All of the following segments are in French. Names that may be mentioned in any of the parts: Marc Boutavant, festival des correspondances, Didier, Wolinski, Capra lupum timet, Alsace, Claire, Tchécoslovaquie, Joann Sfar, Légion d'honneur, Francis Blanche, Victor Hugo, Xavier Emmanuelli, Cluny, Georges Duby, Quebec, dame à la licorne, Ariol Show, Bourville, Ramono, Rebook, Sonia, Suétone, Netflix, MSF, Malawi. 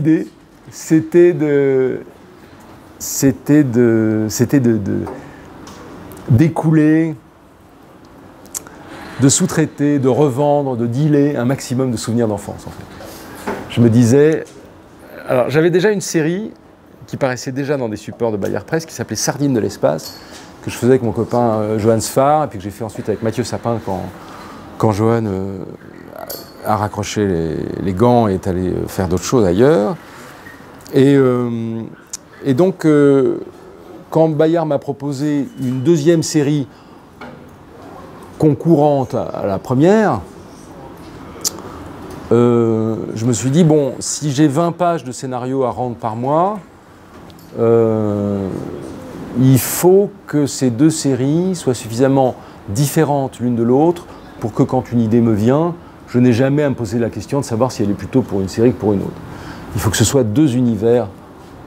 L'idée, c'était d'écouler, de sous-traiter, de revendre, de dealer un maximum de souvenirs d'enfance. En fait. Je me disais... Alors, j'avais déjà une série qui paraissait déjà dans des supports de Bayard Presse, qui s'appelait Sardines de l'espace, que je faisais avec mon copain Joann Sfar, et puis que j'ai fait ensuite avec Mathieu Sapin quand Joann... à raccrocher les gants et est allé faire d'autres choses ailleurs. Et donc, quand Bayard m'a proposé une deuxième série concurrente à la première, je me suis dit, bon, si j'ai 20 pages de scénario à rendre par mois, il faut que ces deux séries soient suffisamment différentes l'une de l'autre pour que quand une idée me vient, je n'ai jamais à me poser la question de savoir si elle est plutôt pour une série que pour une autre. Il faut que ce soit deux univers,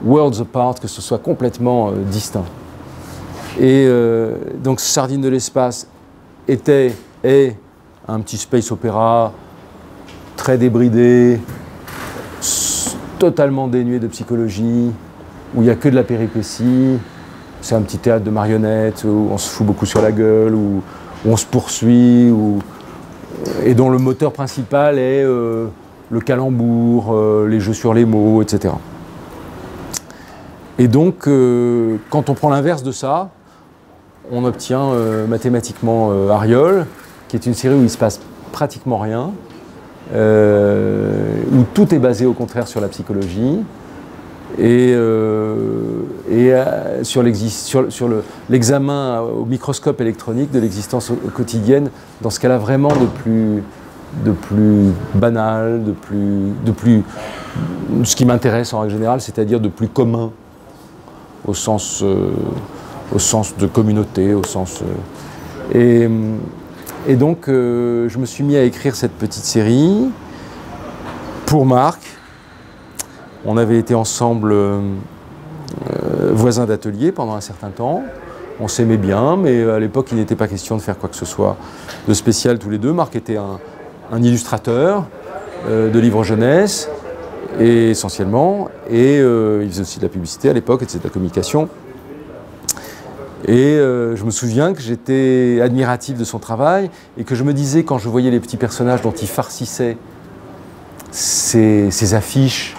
worlds apart, que ce soit complètement distinct. Et donc Sardines de l'espace est un petit space opéra, très débridé, totalement dénué de psychologie, où il n'y a que de la péripétie. C'est un petit théâtre de marionnettes, où on se fout beaucoup sur la gueule, où on se poursuit, où... et dont le moteur principal est le calembour, les jeux sur les mots, etc. Et donc, quand on prend l'inverse de ça, on obtient mathématiquement Ariol, qui est une série où il se passe pratiquement rien, où tout est basé au contraire sur la psychologie, et sur l'examen au microscope électronique de l'existence quotidienne, dans ce qu'elle a vraiment de plus banal, de plus ce qui m'intéresse en règle générale, c'est-à-dire de plus commun, au sens de communauté, au sens... et donc, je me suis mis à écrire cette petite série pour Marc. On avait été ensemble voisins d'atelier pendant un certain temps. On s'aimait bien, mais à l'époque, il n'était pas question de faire quoi que ce soit de spécial tous les deux. Marc était un illustrateur de livres jeunesse, et essentiellement. Et il faisait aussi de la publicité à l'époque, et de la communication. Et je me souviens que j'étais admiratif de son travail, et que je me disais, quand je voyais les petits personnages dont il farcissait ses affiches,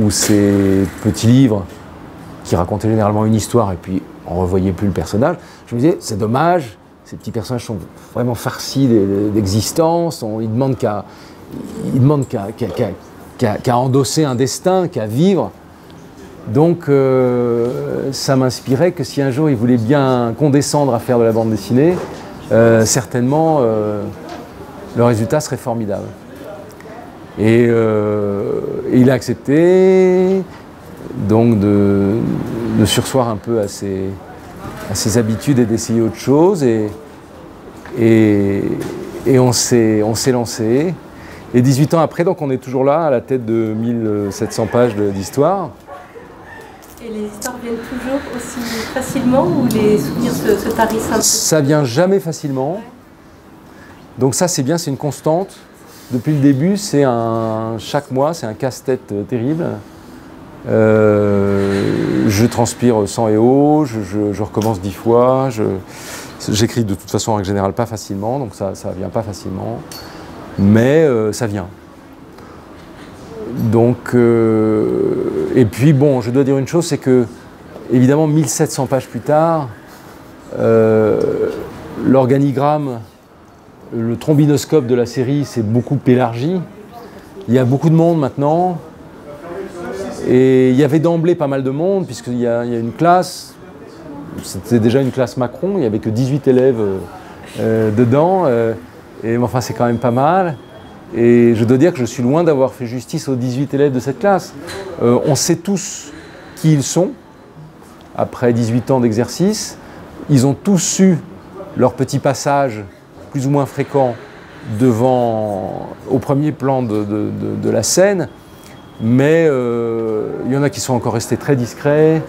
ou ces petits livres qui racontaient généralement une histoire et puis on ne revoyait plus le personnage, je me disais, c'est dommage, ces petits personnages sont vraiment farcis d'existence, ils demandent qu'à endosser un destin, qu'à vivre. Donc ça m'inspirait que si un jour ils voulaient bien condescendre à faire de la bande dessinée, certainement le résultat serait formidable. Et il a accepté donc de sursoir un peu à ses habitudes et d'essayer autre chose. Et on s'est lancé. Et 18 ans après, donc on est toujours là, à la tête de 1700 pages d'histoire. Et les histoires viennent toujours aussi facilement ou les souvenirs se tarissent un peu? Ça vient jamais facilement. Donc ça, c'est bien, c'est une constante. Depuis le début, c'est chaque mois, c'est un casse-tête terrible. Je transpire sang et eau, je recommence 10 fois, j'écris de toute façon en règle générale pas facilement, donc ça ne vient pas facilement, mais ça vient. Donc, et puis bon, je dois dire une chose, c'est que, évidemment, 1700 pages plus tard, l'organigramme, le trombinoscope de la série s'est beaucoup élargi. Il y a beaucoup de monde maintenant. Et il y avait d'emblée pas mal de monde, puisqu'il y a une classe. C'était déjà une classe Macron, il n'y avait que 18 élèves dedans. Et enfin, c'est quand même pas mal. Et je dois dire que je suis loin d'avoir fait justice aux 18 élèves de cette classe. On sait tous qui ils sont, après 18 ans d'exercice. Ils ont tous eu leur petit passage plus ou moins fréquent au premier plan de la scène, mais il y en a qui sont encore restés très discrets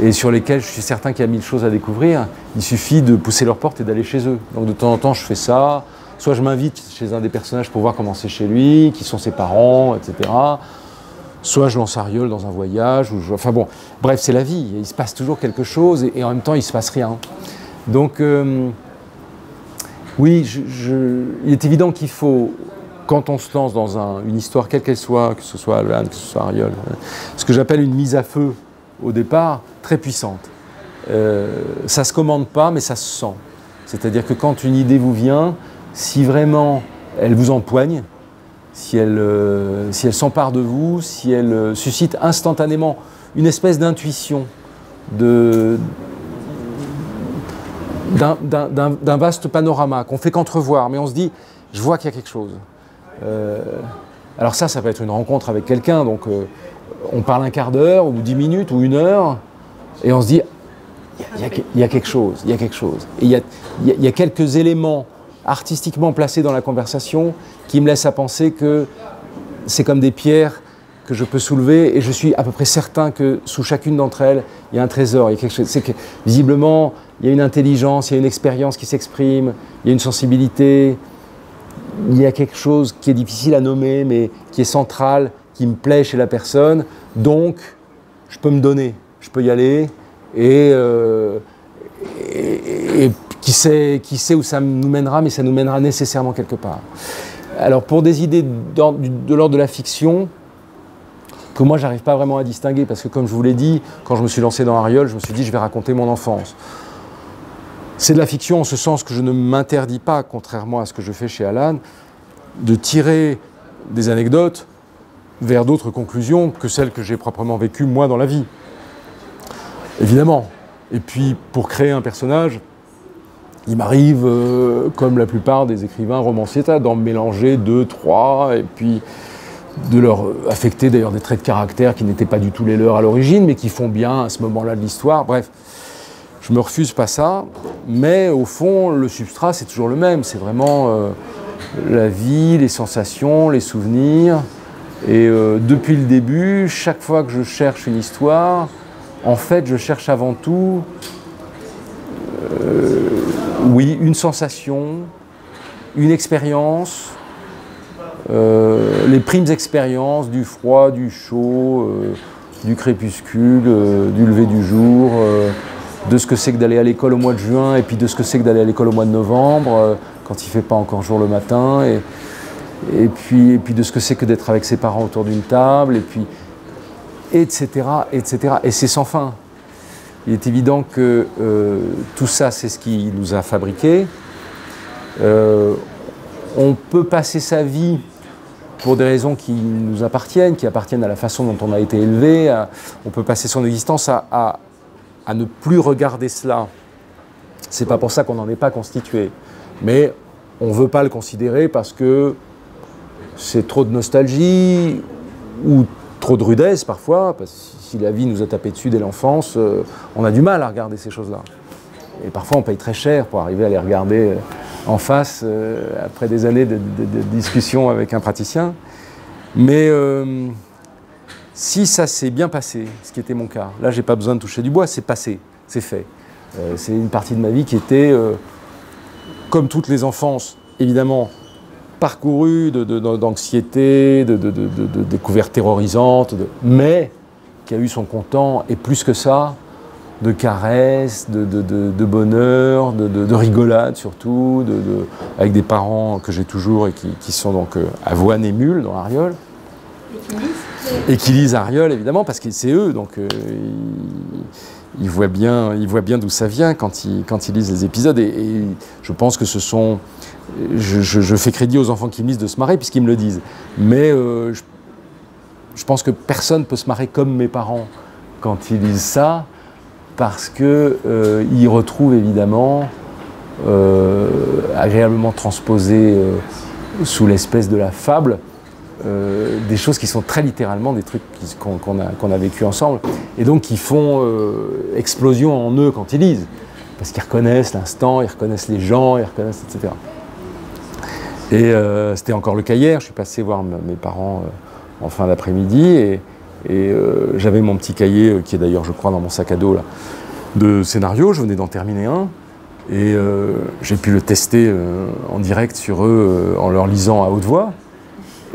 et sur lesquels je suis certain qu'il y a 1000 choses à découvrir. Il suffit de pousser leur porte et d'aller chez eux. Donc de temps en temps, je fais ça. Soit je m'invite chez un des personnages pour voir comment c'est chez lui, qui sont ses parents, etc. soit je lance Ariol dans un voyage, ou je... enfin bon, bref, c'est la vie, il se passe toujours quelque chose et en même temps il ne se passe rien. Donc oui, il est évident qu'il faut, quand on se lance dans une histoire quelle qu'elle soit, que ce soit Alan, que ce soit Ariol, ce que j'appelle une mise à feu au départ, très puissante. Ça ne se commande pas, mais ça se sent. C'est-à-dire que quand une idée vous vient, si vraiment elle vous empoigne, si elle s'empare de vous, si elle suscite instantanément une espèce d'intuition, d'un vaste panorama qu'on ne fait qu'entrevoir, mais on se dit, je vois qu'il y a quelque chose. Alors ça peut être une rencontre avec quelqu'un, donc on parle un quart d'heure, ou 10 minutes, ou une heure, et on se dit, il y a quelque chose, il y a quelque chose. Et il y a quelques éléments artistiquement placés dans la conversation qui me laissent à penser que c'est comme des pierres que je peux soulever, et je suis à peu près certain que sous chacune d'entre elles, il y a un trésor, il y a quelque chose. C'est que, visiblement, il y a une intelligence, il y a une expérience qui s'exprime, il y a une sensibilité, il y a quelque chose qui est difficile à nommer, mais qui est central, qui me plaît chez la personne, donc je peux me donner, je peux y aller, et qui sait où ça nous mènera, mais ça nous mènera nécessairement quelque part. Alors pour des idées de l'ordre de la fiction, que moi j'arrive pas vraiment à distinguer, parce que comme je vous l'ai dit, quand je me suis lancé dans Ariol, je me suis dit je vais raconter mon enfance. C'est de la fiction en ce sens que je ne m'interdis pas, contrairement à ce que je fais chez Alan, de tirer des anecdotes vers d'autres conclusions que celles que j'ai proprement vécues moi dans la vie. Évidemment. Et puis pour créer un personnage, il m'arrive, comme la plupart des écrivains romanciers, d'en mélanger 2, 3, et puis de leur affecter d'ailleurs des traits de caractère qui n'étaient pas du tout les leurs à l'origine, mais qui font bien à ce moment-là de l'histoire. Bref, je ne me refuse pas ça, mais au fond, le substrat, c'est toujours le même. C'est vraiment la vie, les sensations, les souvenirs. Et depuis le début, chaque fois que je cherche une histoire, en fait, je cherche avant tout, oui, une sensation, une expérience, les primes expériences du froid, du chaud, du crépuscule, du lever du jour, de ce que c'est que d'aller à l'école au mois de juin, et puis de ce que c'est que d'aller à l'école au mois de novembre, quand il ne fait pas encore jour le matin, et puis de ce que c'est que d'être avec ses parents autour d'une table, et puis etc., etc. Et c'est sans fin. Il est évident que tout ça, c'est ce qui nous a fabriqué. On peut passer sa vie pour des raisons qui nous appartiennent, qui appartiennent à la façon dont on a été élevé. On peut passer son existence à ne plus regarder cela. C'est pas pour ça qu'on n'en est pas constitué. Mais on ne veut pas le considérer parce que c'est trop de nostalgie ou trop de rudesse parfois, parce que si la vie nous a tapé dessus dès l'enfance, on a du mal à regarder ces choses-là. Et parfois on paye très cher pour arriver à les regarder en face, après des années de discussion avec un praticien. Mais si ça s'est bien passé, ce qui était mon cas, là j'ai pas besoin de toucher du bois, c'est passé, c'est fait. C'est une partie de ma vie qui était, comme toutes les enfances, évidemment, parcouru d'anxiété, de découvertes terrorisantes, mais qui a eu son comptant, et plus que ça, de caresses, de bonheur, de rigolade surtout, avec des parents que j'ai toujours et qui sont donc Avoine et Mule dans Ariol. Et qui lisent Ariol, évidemment, parce que c'est eux, donc ils voient bien d'où ça vient quand ils lisent les épisodes, et je pense que ce sont... Je fais crédit aux enfants qui me lisent de se marrer puisqu'ils me le disent. Mais je pense que personne ne peut se marrer comme mes parents quand ils lisent ça, parce qu'ils retrouvent évidemment, agréablement transposés sous l'espèce de la fable, des choses qui sont très littéralement des trucs qu'on a vécu ensemble, et donc qui font explosion en eux quand ils lisent. Parce qu'ils reconnaissent l'instant, ils reconnaissent les gens, ils reconnaissent, etc. Et c'était encore le cas hier, je suis passé voir mes parents en fin d'après-midi, et j'avais mon petit cahier, qui est d'ailleurs, je crois, dans mon sac à dos, là, de scénario, je venais d'en terminer un, et j'ai pu le tester en direct sur eux, en leur lisant à haute voix.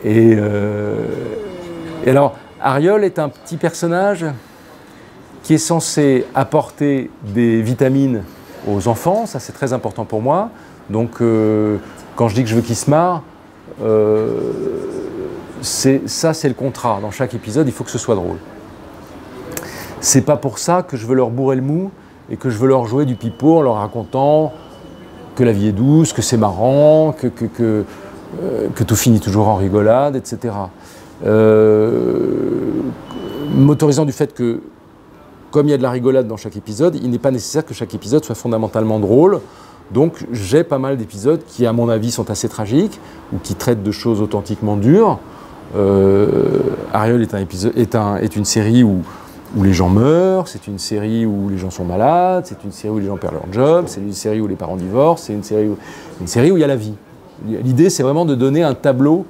Et alors, Ariol est un petit personnage qui est censé apporter des vitamines aux enfants, ça c'est très important pour moi. Donc quand je dis que je veux qu'ils se marrent, ça c'est le contrat. Dans chaque épisode, il faut que ce soit drôle. C'est pas pour ça que je veux leur bourrer le mou et que je veux leur jouer du pipeau en leur racontant que la vie est douce, que c'est marrant, que tout finit toujours en rigolade, etc. M'autorisant du fait que, comme il y a de la rigolade dans chaque épisode, il n'est pas nécessaire que chaque épisode soit fondamentalement drôle. Donc j'ai pas mal d'épisodes qui, à mon avis, sont assez tragiques ou qui traitent de choses authentiquement dures. Ariol est une série où les gens meurent, c'est une série où les gens sont malades, c'est une série où les gens perdent leur job, c'est une série où les parents divorcent, c'est une série où il y a la vie. L'idée, c'est vraiment de donner un tableau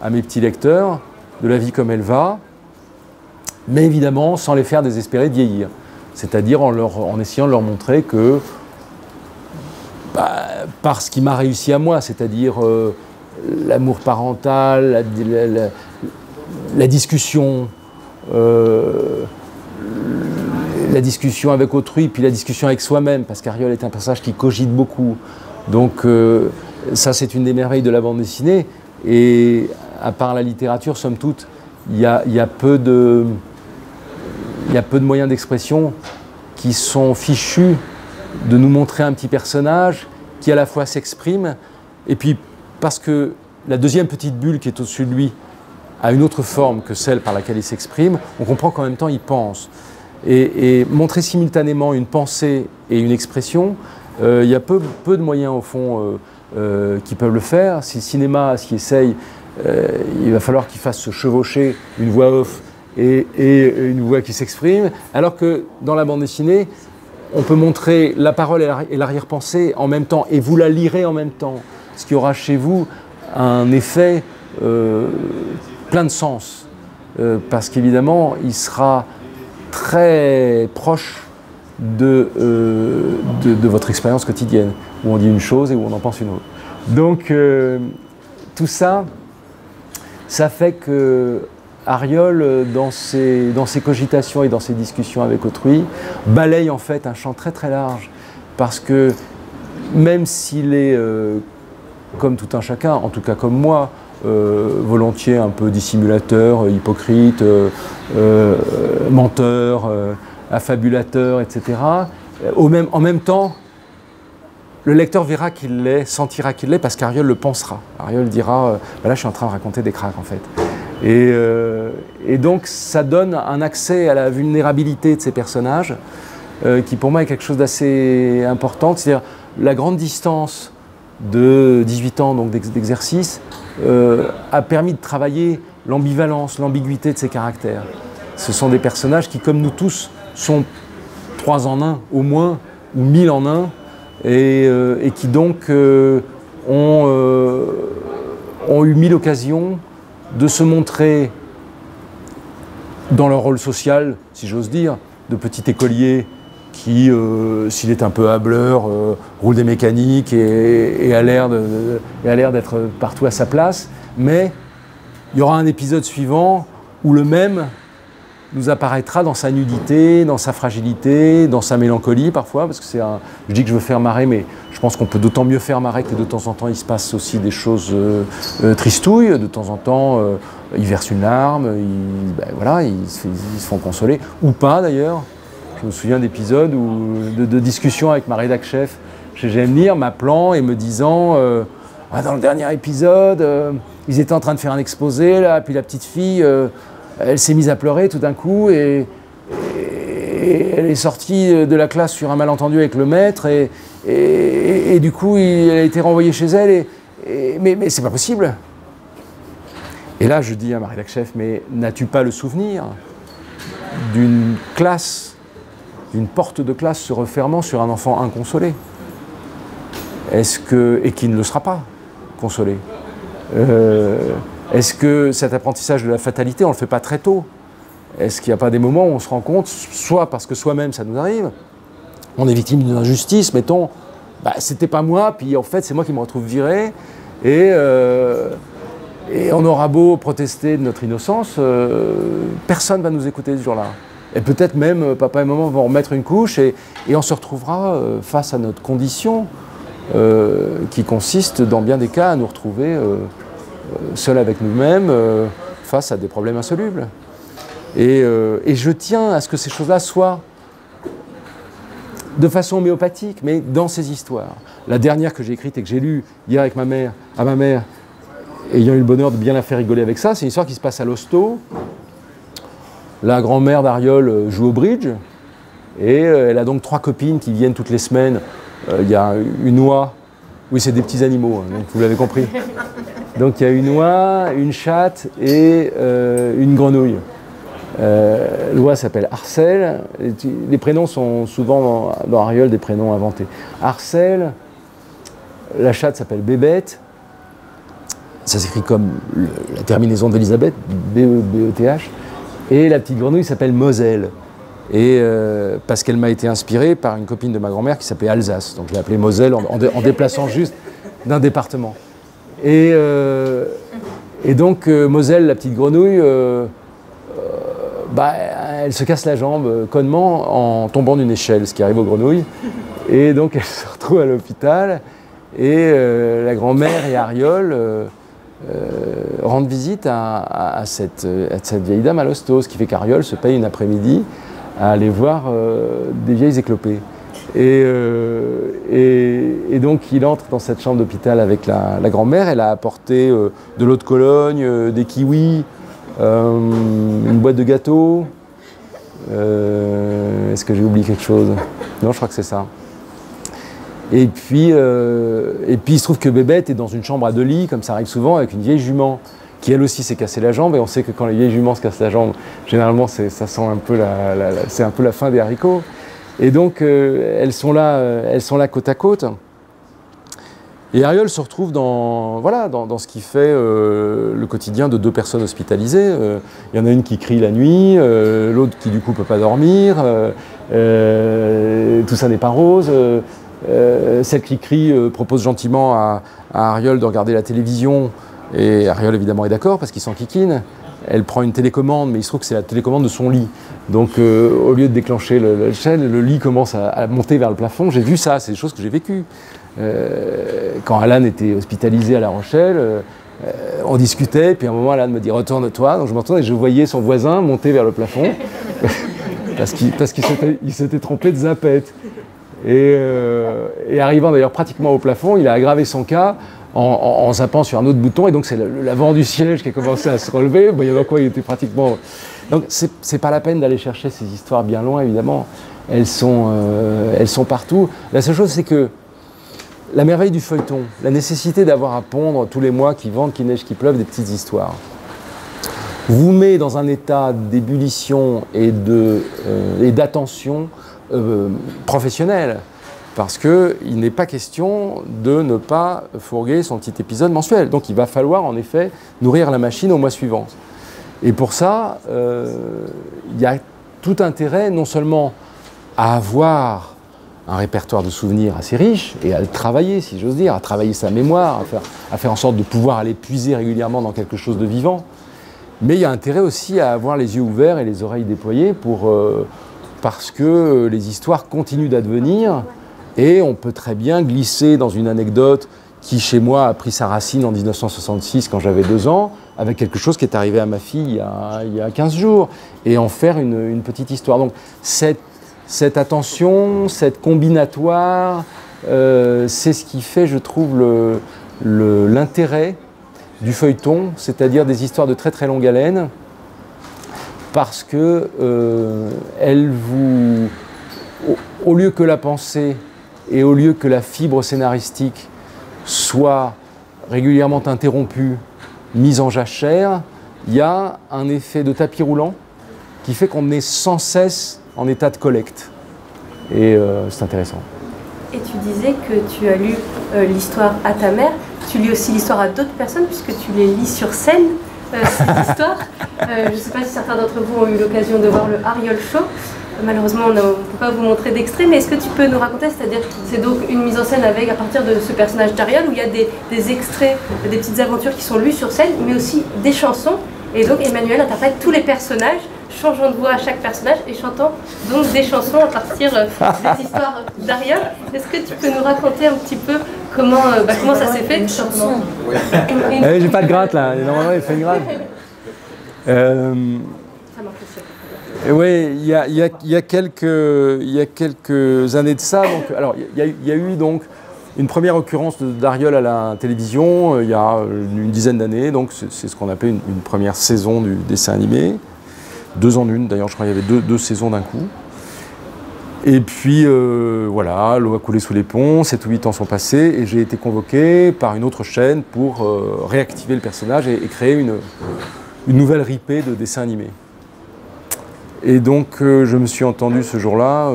à mes petits lecteurs de la vie comme elle va, mais évidemment sans les faire désespérer de vieillir. C'est-à-dire en essayant de leur montrer que, par ce qui m'a réussi à moi, c'est-à-dire l'amour parental, la discussion, la discussion avec autrui, puis la discussion avec soi-même, parce qu'Ariol est un personnage qui cogite beaucoup. Donc ça, c'est une des merveilles de la bande dessinée. Et à part la littérature, somme toute, il y a peu de moyens d'expression qui sont fichus de nous montrer un petit personnage qui à la fois s'exprime, et puis parce que la deuxième petite bulle qui est au-dessus de lui a une autre forme que celle par laquelle il s'exprime, on comprend qu'en même temps il pense. Et montrer simultanément une pensée et une expression, il y a peu de moyens au fond qui peuvent le faire. Si le cinéma s'y essaye, il va falloir qu'il fasse se chevaucher une voix off et une voix qui s'exprime, alors que dans la bande dessinée, on peut montrer la parole et l'arrière-pensée en même temps, et vous la lirez en même temps, ce qui aura chez vous un effet plein de sens, parce qu'évidemment, il sera très proche de votre expérience quotidienne, où on dit une chose et où on en pense une autre. Donc, tout ça, ça fait que Ariol, dans ses cogitations et dans ses discussions avec autrui, balaye en fait un champ très très large, parce que même s'il est, comme tout un chacun, en tout cas comme moi, volontiers un peu dissimulateur, hypocrite, menteur, affabulateur, etc., en même temps, le lecteur verra qu'il l'est, sentira qu'il l'est, parce qu'Ariol le pensera. Ariol dira ben là, je suis en train de raconter des cracks, en fait. Et donc, ça donne un accès à la vulnérabilité de ces personnages, qui, pour moi, est quelque chose d'assez important. C'est-à-dire, la grande distance de 18 ans d'exercice a permis de travailler l'ambivalence, l'ambiguïté de ces caractères. Ce sont des personnages qui, comme nous tous, sont 3 en 1, au moins, ou 1000 en 1, et qui donc ont eu 1000 occasions de se montrer dans leur rôle social, si j'ose dire, de petit écolier qui, s'il est un peu hâbleur, roule des mécaniques et a l'air d'être partout à sa place. Mais il y aura un épisode suivant où le même nous apparaîtra dans sa nudité, dans sa fragilité, dans sa mélancolie parfois, parce que c'est un... Je dis que je veux faire marrer, mais je pense qu'on peut d'autant mieux faire marrer que de temps en temps il se passe aussi des choses tristouilles, de temps en temps ils versent une larme, ils se font consoler, ou pas d'ailleurs. Je me souviens d'épisodes de discussions avec ma rédac-chef chez Gemnir, m'appelant et me disant ah, dans le dernier épisode, ils étaient en train de faire un exposé, là, puis la petite fille... elle s'est mise à pleurer tout d'un coup et elle est sortie de la classe sur un malentendu avec le maître et du coup elle a été renvoyée chez elle mais c'est pas possible. Et là je dis à ma rédac-chef, mais n'as-tu pas le souvenir d'une classe, d'une porte de classe se refermant sur un enfant inconsolé? Et qui ne le sera pas consolé. Est-ce que cet apprentissage de la fatalité, on ne le fait pas très tôt? Est-ce qu'il n'y a pas des moments où on se rend compte, soit parce que soi-même ça nous arrive, on est victime d'une injustice, mettons, bah, c'était pas moi, puis en fait c'est moi qui me retrouve viré, Et on aura beau protester de notre innocence, personne ne va nous écouter ce jour-là. Et peut-être même papa et maman vont remettre une couche et on se retrouvera face à notre condition qui consiste dans bien des cas à nous retrouver seuls avec nous-mêmes face à des problèmes insolubles. Et je tiens à ce que ces choses-là soient de façon homéopathique, mais dans ces histoires. La dernière que j'ai écrite et que j'ai lue hier avec ma mère, à ma mère, ayant eu le bonheur de bien la faire rigoler avec ça, c'est une histoire qui se passe à l'hosto. La grand-mère d'Ariol joue au bridge, et elle a donc trois copines qui viennent toutes les semaines. Il y a une oie, oui c'est des petits animaux, hein, donc vous l'avez compris. Donc il y a une oie, une chatte et une grenouille. L'oie s'appelle Arcel, les prénoms sont souvent dans Ariol des prénoms inventés. Arcel, la chatte s'appelle Bébête, ça s'écrit comme la terminaison de Elisabeth, B-E-B-E-T-H, et la petite grenouille s'appelle Moselle, et parce qu'elle m'a été inspirée par une copine de ma grand-mère qui s'appelait Alsace, donc je l'ai appelée Moselle en déplaçant juste d'un département. Et donc Moselle, la petite grenouille, bah, elle se casse la jambe connement en tombant d'une échelle, ce qui arrive aux grenouilles, et donc elle se retrouve à l'hôpital, et la grand-mère et Ariol rendent visite à cette vieille dame à l'hosto, ce qui fait qu'Ariol se paye une après-midi à aller voir des vieilles éclopées. Et donc il entre dans cette chambre d'hôpital avec la grand-mère, elle a apporté de l'eau de Cologne, des kiwis, une boîte de gâteaux. Est-ce que j'ai oublié quelque chose? Non, je crois que c'est ça. Et puis il se trouve que Bébête est dans une chambre à deux lits, comme ça arrive souvent, avec une vieille jument, qui elle aussi s'est cassée la jambe, et on sait que quand les vieilles juments se cassent la jambe, généralement ça sent un peu c'est un peu la fin des haricots. Et donc elles sont là côte à côte. Et Ariol se retrouve dans ce qui fait le quotidien de deux personnes hospitalisées. Il y en a une qui crie la nuit, l'autre qui du coup ne peut pas dormir, tout ça n'est pas rose. Celle qui crie propose gentiment à Ariol de regarder la télévision, et Ariol évidemment est d'accord parce qu'il s'en kikine. Elle prend une télécommande, mais il se trouve que c'est la télécommande de son lit. Donc au lieu de déclencher la chaîne, le lit commence à monter vers le plafond. J'ai vu ça, c'est des choses que j'ai vécues. Quand Alan était hospitalisé à La Rochelle, on discutait, puis à un moment Alan me dit « retourne-toi », donc je me retourne et je voyais son voisin monter vers le plafond, parce qu'il s'était trompé de zapette. Et arrivant d'ailleurs pratiquement au plafond, il a aggravé son cas en zappant sur un autre bouton, et donc c'est l'avant du siège qui a commencé à se relever, ben, il y avait quoi, il était pratiquement... Donc c'est pas la peine d'aller chercher ces histoires bien loin, évidemment, elles sont partout. La seule chose, c'est que la merveille du feuilleton, la nécessité d'avoir à pondre tous les mois qui vendent, qui neige, qui pleuve, des petites histoires, vous met dans un état d'ébullition et d'attention professionnelle, parce qu'il n'est pas question de ne pas fourguer son petit épisode mensuel. Donc il va falloir en effet nourrir la machine au mois suivant. Et pour ça, il y a tout intérêt non seulement à avoir un répertoire de souvenirs assez riche, et à le travailler, si j'ose dire, à travailler sa mémoire, à faire en sorte de pouvoir aller puiser régulièrement dans quelque chose de vivant. Mais il y a intérêt aussi à avoir les yeux ouverts et les oreilles déployées parce que les histoires continuent d'advenir, et on peut très bien glisser dans une anecdote qui, chez moi, a pris sa racine en 1966, quand j'avais 2 ans, avec quelque chose qui est arrivé à ma fille il y a 15 jours, et en faire une petite histoire. Donc, cette attention, cette combinatoire, c'est ce qui fait, je trouve, l'intérêt du feuilleton, c'est-à-dire des histoires de très très longue haleine, parce que elles vous, au lieu que la pensée et au lieu que la fibre scénaristique soit régulièrement interrompue, mise en jachère, il y a un effet de tapis roulant qui fait qu'on est sans cesse en état de collecte, et c'est intéressant. Et tu disais que tu as lu l'histoire à ta mère, tu lis aussi l'histoire à d'autres personnes puisque tu les lis sur scène, ces histoires, Je ne sais pas si certains d'entre vous ont eu l'occasion de voir le Ariol Show. Malheureusement, on ne peut pas vous montrer d'extrait, mais est-ce que tu peux nous raconter, c'est-à-dire c'est donc une mise en scène avec, à partir de ce personnage d'Ariol, où il y a des extraits, des petites aventures qui sont lues sur scène, mais aussi des chansons. Et donc Emmanuel interprète tous les personnages, changeant de voix à chaque personnage et chantant donc des chansons à partir des histoires d'Ariol. Est-ce que tu peux nous raconter un petit peu comment, comment ça s'est fait? Une chanson. Oui. J'ai pas de gratte là, normalement il fait une gratte. Oui, il y a quelques années de ça. Donc, alors, il y a eu donc une première occurrence d'Ariol à la télévision il y a une dizaine d'années. Donc, c'est ce qu'on appelait une première saison du dessin animé. 2 en 1, d'ailleurs, je crois qu'il y avait deux saisons d'un coup. Et puis, voilà, l'eau a coulé sous les ponts, 7 ou 8 ans sont passés, et j'ai été convoqué par une autre chaîne pour réactiver le personnage et créer une nouvelle ripée de dessins animés. Et donc je me suis entendu ce jour-là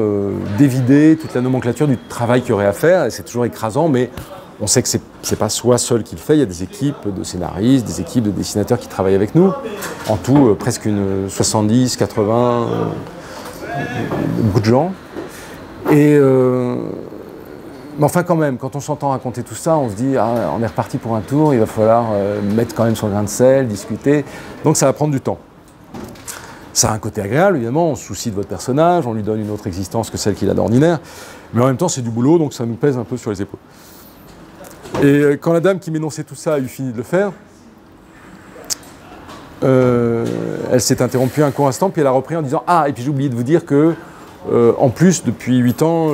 dévider toute la nomenclature du travail qu'il y aurait à faire, et c'est toujours écrasant, mais on sait que c'est pas soi seul qui le fait, il y a des équipes de scénaristes, des équipes de dessinateurs qui travaillent avec nous, en tout presque une 70, 80, beaucoup de gens. Et, mais enfin quand même, quand on s'entend raconter tout ça, on se dit ah, on est reparti pour un tour, il va falloir mettre quand même son grain de sel, discuter, donc ça va prendre du temps. Ça a un côté agréable, évidemment, on se soucie de votre personnage, on lui donne une autre existence que celle qu'il a d'ordinaire, mais en même temps c'est du boulot, donc ça nous pèse un peu sur les épaules. Et quand la dame qui m'énonçait tout ça a eu fini de le faire, elle s'est interrompue un court instant, puis elle a repris en disant « Ah, et puis j'ai oublié de vous dire que, en plus, depuis 8 ans,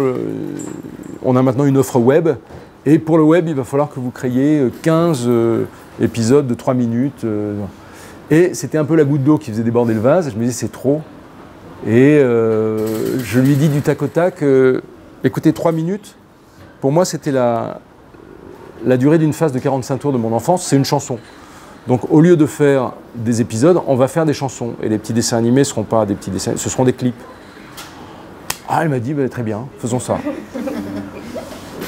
on a maintenant une offre web, et pour le web, il va falloir que vous créiez 15 épisodes de 3 minutes. » Et c'était un peu la goutte d'eau qui faisait déborder le vase. Je me disais, c'est trop. Et je lui dis du tac au tac, écoutez, 3 minutes, pour moi, c'était la durée d'une phase de 45 tours de mon enfance, c'est une chanson. Donc, au lieu de faire des épisodes, on va faire des chansons. Et les petits dessins animés ne seront pas des petits dessins, ce seront des clips. Ah, elle m'a dit, bah, très bien, faisons ça.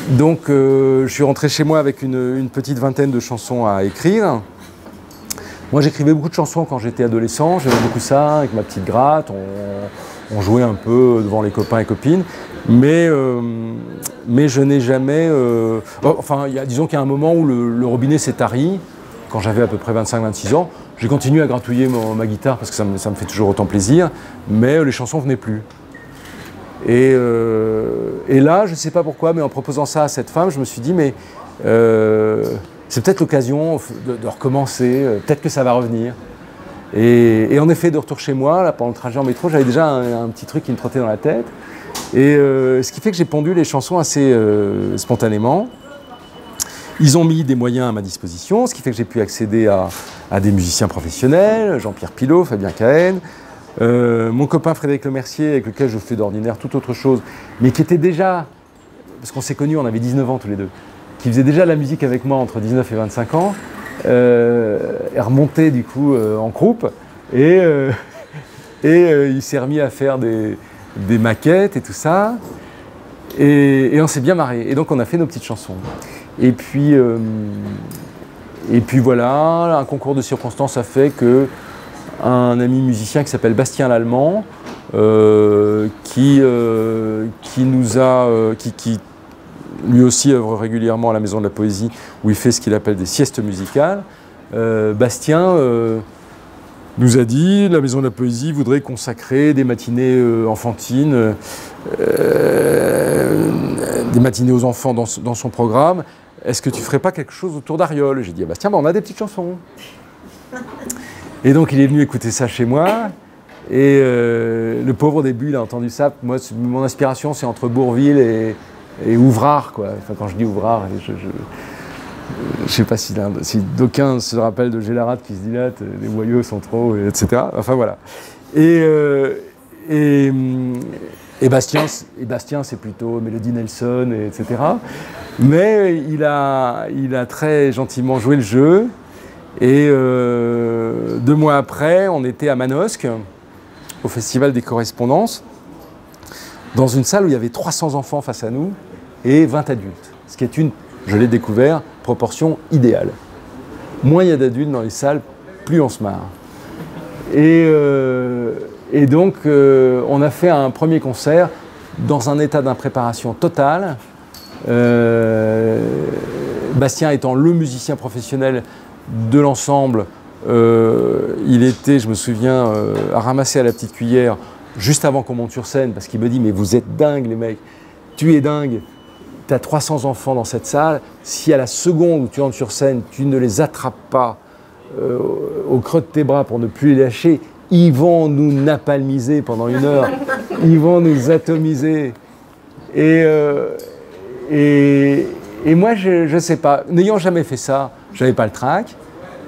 Donc, je suis rentré chez moi avec une petite vingtaine de chansons à écrire. Moi, j'écrivais beaucoup de chansons quand j'étais adolescent, j'aimais beaucoup ça, avec ma petite gratte, on jouait un peu devant les copains et copines, mais je n'ai jamais... enfin, disons qu'il y a un moment où le robinet s'est tari, quand j'avais à peu près 25-26 ans, j'ai continué à gratouiller ma guitare parce que ça me fait toujours autant plaisir, mais les chansons ne venaient plus. Et là, je ne sais pas pourquoi, mais en proposant ça à cette femme, je me suis dit, mais... c'est peut-être l'occasion de recommencer, peut-être que ça va revenir. Et en effet, de retour chez moi, là, pendant le trajet en métro, j'avais déjà un petit truc qui me trottait dans la tête. Et ce qui fait que j'ai pondu les chansons assez spontanément. Ils ont mis des moyens à ma disposition, ce qui fait que j'ai pu accéder à des musiciens professionnels, Jean-Pierre Pilot, Fabien Cahen, mon copain Frédéric Lemercier, avec lequel je fais d'ordinaire toute autre chose, mais qui était déjà, parce qu'on s'est connus, on avait 19 ans tous les deux, qui faisait déjà la musique avec moi entre 19 et 25 ans, remontait du coup en croupe, et il s'est remis à faire des maquettes et tout ça, et on s'est bien marré, et donc on a fait nos petites chansons. Et puis voilà, un concours de circonstances a fait que un ami musicien qui s'appelle Bastien Lallemand, qui nous a... lui aussi œuvre régulièrement à la Maison de la Poésie, où il fait ce qu'il appelle des siestes musicales. Bastien nous a dit, la Maison de la Poésie voudrait consacrer des matinées enfantines, des matinées aux enfants dans son programme. Est-ce que tu ne ferais pas quelque chose autour d'Ariol? J'ai dit à Bastien, bah, on a des petites chansons. Et donc il est venu écouter ça chez moi. Et le pauvre au début, il a entendu ça. Moi, mon inspiration, c'est entre Bourville et Ouvrard, quoi. Enfin, quand je dis Ouvrard, je sais pas si d'aucuns se rappellent de Gélarate qui se dilate, les boyaux sont trop, etc. Enfin, voilà. Et Bastien, c'est plutôt Mélodie Nelson, etc. Mais il a très gentiment joué le jeu. Et 2 mois après, on était à Manosque, au Festival des Correspondances, dans une salle où il y avait 300 enfants face à nous et 20 adultes, ce qui est une, je l'ai découvert, proportion idéale. Moins il y a d'adultes dans les salles, plus on se marre. Et donc, on a fait un premier concert dans un état d'impréparation totale. Bastien étant le musicien professionnel de l'ensemble, il était, je me souviens, ramassé à la petite cuillère juste avant qu'on monte sur scène, parce qu'il me dit « Mais vous êtes dingues, les mecs, tu es dingue, tu as 300 enfants dans cette salle, si à la seconde où tu entres sur scène, tu ne les attrapes pas au creux de tes bras pour ne plus les lâcher, ils vont nous napalmiser pendant une heure, ils vont nous atomiser. » Et moi, je ne sais pas, n'ayant jamais fait ça, je n'avais pas le trac.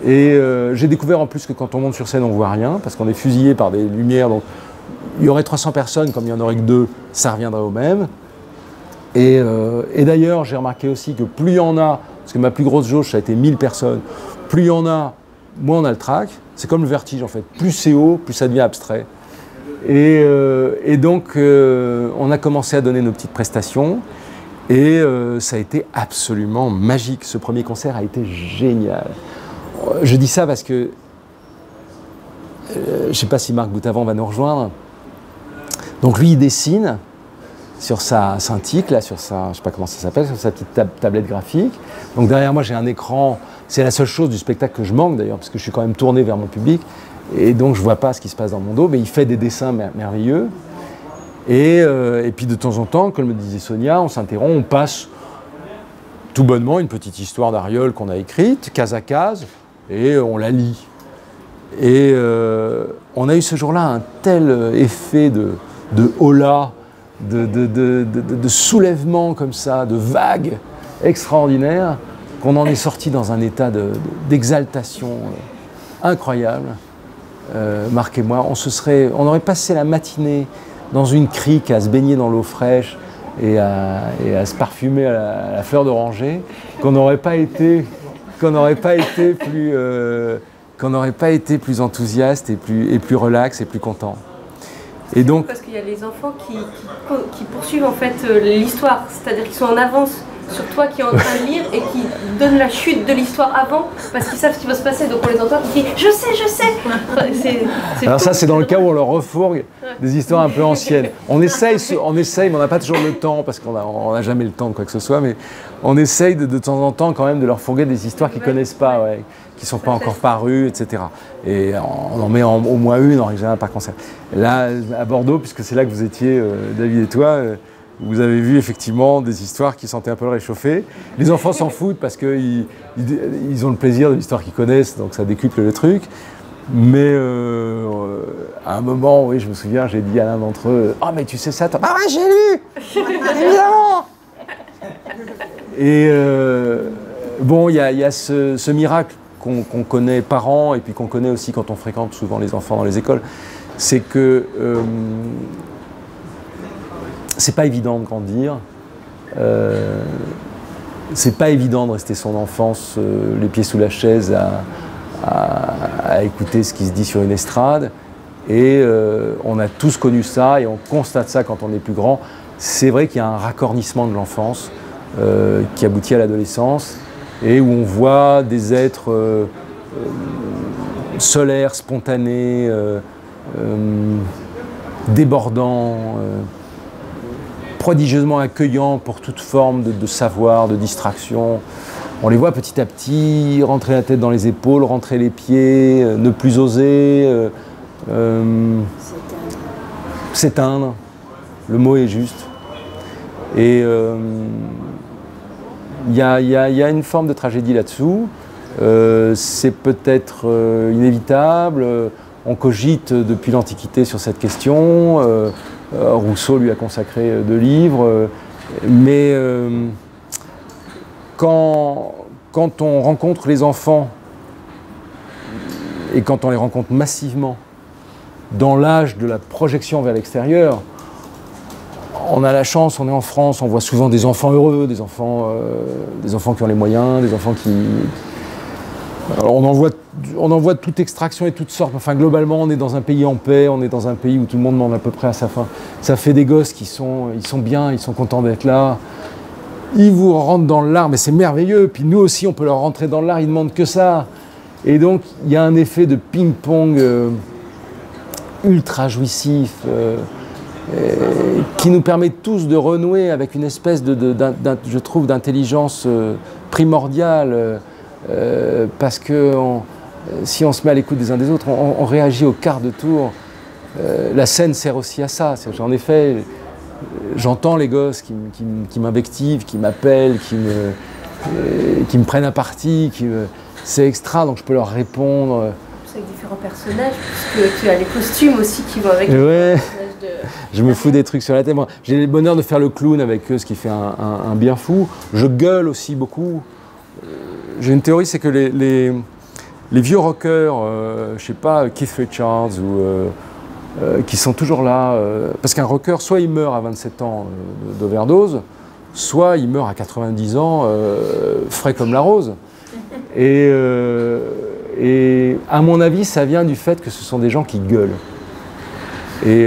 Et j'ai découvert en plus que quand on monte sur scène, on ne voit rien, parce qu'on est fusillé par des lumières. Donc, il y aurait 300 personnes, comme il n'y en aurait que 2, ça reviendrait au même. Et d'ailleurs, j'ai remarqué aussi que plus il y en a, parce que ma plus grosse jauge, ça a été 1000 personnes, plus il y en a, moins on a le trac. C'est comme le vertige, en fait. Plus c'est haut, plus ça devient abstrait. Et donc, on a commencé à donner nos petites prestations. Et ça a été absolument magique. Ce premier concert a été génial. Je dis ça parce que, je ne sais pas si Marc Boutavant va nous rejoindre. Donc lui, il dessine sur sa synthique, là, sur sa, je ne sais pas comment ça s'appelle, sur sa petite tablette graphique. Donc derrière moi, j'ai un écran. C'est la seule chose du spectacle que je manque d'ailleurs, parce que je suis quand même tourné vers mon public. Et donc, je ne vois pas ce qui se passe dans mon dos, mais il fait des dessins merveilleux. Et puis de temps en temps, comme le disait Sonia, on s'interrompt, on passe tout bonnement une petite histoire d'Ariol qu'on a écrite, case à case, et on la lit. Et on a eu ce jour-là un tel effet de hola, de soulèvement comme ça, de vague extraordinaire, qu'on en est sorti dans un état d'exaltation incroyable. Marc et moi, on aurait passé la matinée dans une crique à se baigner dans l'eau fraîche et à se parfumer à la fleur d'oranger, qu'on n'aurait pas été, plus enthousiaste et plus relax et plus content. Et donc parce qu'il y a les enfants qui poursuivent en fait l'histoire, c'est-à-dire qu'ils sont en avance sur toi qui est en train de lire et qui donne la chute de l'histoire avant parce qu'ils savent ce qui va se passer, donc on les entend qui disent « je sais ». Alors ça, c'est dans le cas où on leur refourgue des histoires un peu anciennes. On essaye mais on n'a pas toujours le temps parce qu'on n'a jamais le temps de quoi que ce soit, mais on essaye de temps en temps quand même de leur fourguer des histoires qu'ils ne connaissent pas, ouais, qui ne sont pas encore parues, etc. Et on en met au moins une en règle générale par concert. Là, à Bordeaux, puisque c'est là que vous étiez, David et toi, vous avez vu effectivement des histoires qui sentaient un peu le réchauffer. Les enfants s'en foutent parce qu'ils ont le plaisir de l'histoire qu'ils connaissent, donc ça décuple le truc. Mais à un moment, oui, je me souviens, j'ai dit à l'un d'entre eux « Ah, oh, mais tu sais ça, t'as... »« Ah ouais, j'ai lu !» Évidemment !» Et bon, il y a ce miracle qu'on connaît parents et puis qu'on connaît aussi quand on fréquente souvent les enfants dans les écoles, c'est que... c'est pas évident de grandir, c'est pas évident de rester son enfance les pieds sous la chaise à écouter ce qui se dit sur une estrade. Et on a tous connu ça et on constate ça quand on est plus grand. C'est vrai qu'il y a un racornissement de l'enfance qui aboutit à l'adolescence et où on voit des êtres solaires, spontanés, débordants, prodigieusement accueillants pour toute forme de savoir, de distraction. On les voit petit à petit rentrer la tête dans les épaules, rentrer les pieds, ne plus oser, s'éteindre. Le mot est juste. Et il y a une forme de tragédie là-dessous. C'est peut-être inévitable. On cogite depuis l'Antiquité sur cette question. Rousseau lui a consacré 2 livres, mais quand on rencontre les enfants, et quand on les rencontre massivement, dans l'âge de la projection vers l'extérieur, on a la chance, on est en France, on voit souvent des enfants heureux, des enfants qui ont les moyens, des enfants qui... Alors on en voit toute extraction et toutes sortes. Enfin, globalement, on est dans un pays en paix, on est dans un pays où tout le monde mange à peu près à sa faim. Ça fait des gosses qui sont bien, ils sont contents d'être là. Ils vous rentrent dans l'art, mais c'est merveilleux. Puis nous aussi, on peut leur rentrer dans l'art, ils ne demandent que ça. Et donc, il y a un effet de ping-pong ultra jouissif, qui nous permet tous de renouer avec une espèce d'intelligence primordiale, parce que si on se met à l'écoute des uns des autres, on réagit au quart de tour. La scène sert aussi à ça. En effet, j'entends les gosses qui m'invectivent, qui m'appellent, qui me prennent à partie. C'est extra, donc je peux leur répondre. Avec différents personnages, puisque tu as les costumes aussi qui vont avec. Ouais. Les de... Je me fous des trucs sur la tête. J'ai le bonheur de faire le clown avec eux, ce qui fait un bien fou. Je gueule aussi beaucoup. J'ai une théorie, c'est que les vieux rockers, je sais pas, Keith Richards, ou, qui sont toujours là. Parce qu'un rocker, soit il meurt à 27 ans d'overdose, soit il meurt à 90 ans, frais comme la rose. Et à mon avis, ça vient du fait que ce sont des gens qui gueulent. Et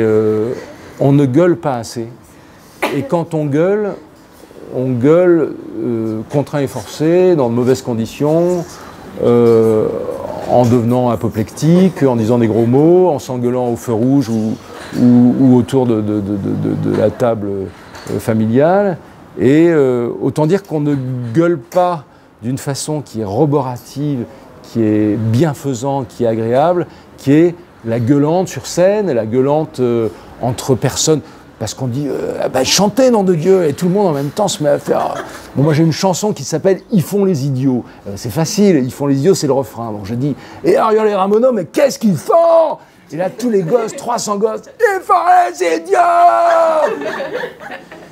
on ne gueule pas assez. Et quand on gueule contraint et forcé, dans de mauvaises conditions, en devenant apoplectique, en disant des gros mots, en s'engueulant au feu rouge ou autour de la table familiale. Et autant dire qu'on ne gueule pas d'une façon qui est roborative, qui est bienfaisant, qui est agréable, qui est la gueulante sur scène, la gueulante entre personnes. Parce qu'on dit « chantez, nom de Dieu !» et tout le monde en même temps se met à faire... Bon, moi j'ai une chanson qui s'appelle « Ils font les idiots ». C'est facile, « Ils font les idiots », c'est le refrain. Donc je dis « Et Ariol et Ramono, mais qu'est-ce qu'ils font ?» Et là tous les gosses, 300 gosses, « Ils font les idiots !»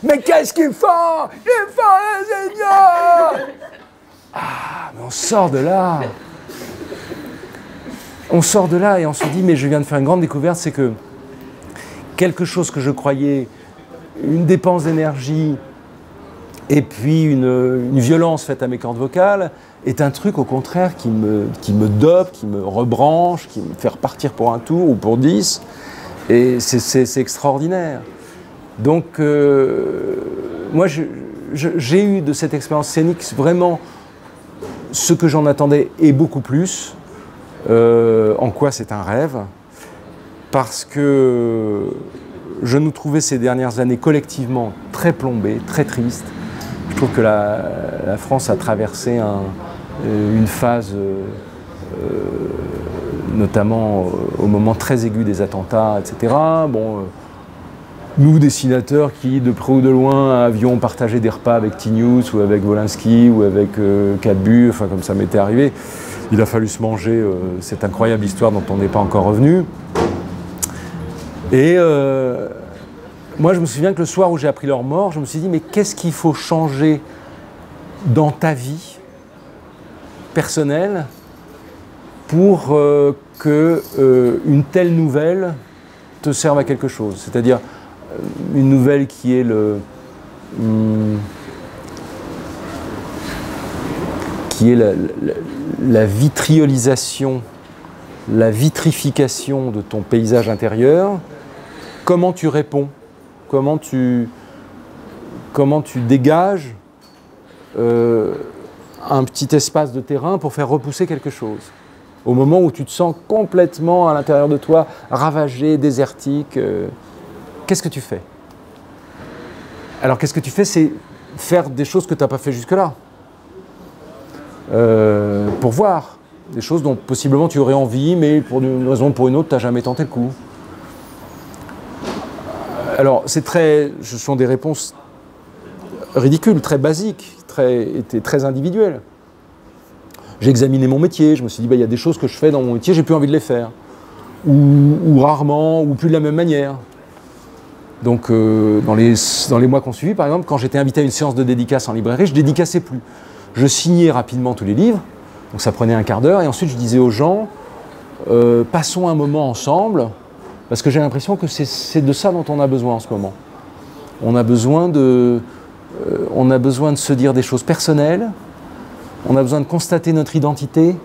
« Mais qu'est-ce qu'ils font ? Ils font les idiots !» Ah, mais on sort de là. On sort de là et on se dit, mais je viens de faire une grande découverte, c'est que quelque chose que je croyais, une dépense d'énergie et puis une violence faite à mes cordes vocales, est un truc au contraire qui me dope, qui me rebranche, qui me fait repartir pour un tour ou pour 10. Et c'est extraordinaire. Donc, moi, j'ai eu de cette expérience scénique vraiment... ce que j'en attendais et beaucoup plus, en quoi c'est un rêve, parce que je nous trouvais ces dernières années collectivement très plombés, très tristes. Je trouve que la France a traversé une phase, notamment au moment très aigu des attentats, etc. Bon, nous, dessinateurs qui, de près ou de loin, avions partagé des repas avec T-News ou avec Wolinski ou avec Cadbu, enfin comme ça m'était arrivé, il a fallu se manger cette incroyable histoire dont on n'est pas encore revenu. Et moi, je me souviens que le soir où j'ai appris leur mort, je me suis dit, mais qu'est-ce qu'il faut changer dans ta vie personnelle pour que une telle nouvelle te serve à quelque chose, c'est-à-dire une nouvelle qui est la vitriolisation, la vitrification de ton paysage intérieur. Comment tu réponds? Comment tu dégages un petit espace de terrain pour faire repousser quelque chose au moment où tu te sens complètement à l'intérieur de toi, ravagé, désertique? Qu'est-ce que tu fais? Alors, qu'est-ce que tu fais? C'est faire des choses que tu n'as pas fait jusque-là. Pour voir. Des choses dont possiblement tu aurais envie, mais pour une raison ou pour une autre, tu n'as jamais tenté le coup. Alors, ce sont des réponses ridicules, très basiques, très individuelles. J'ai examiné mon métier, je me suis dit, bah, y a des choses que je fais dans mon métier, j'ai plus envie de les faire. Ou rarement, ou plus de la même manière. Donc, dans les mois qu'on suivit, par exemple, quand j'étais invité à une séance de dédicace en librairie, je ne dédicassais plus. Je signais rapidement tous les livres, donc ça prenait un quart d'heure, et ensuite je disais aux gens, passons un moment ensemble, parce que j'ai l'impression que c'est de ça dont on a besoin en ce moment. On a besoin de se dire des choses personnelles, on a besoin de constater notre identité,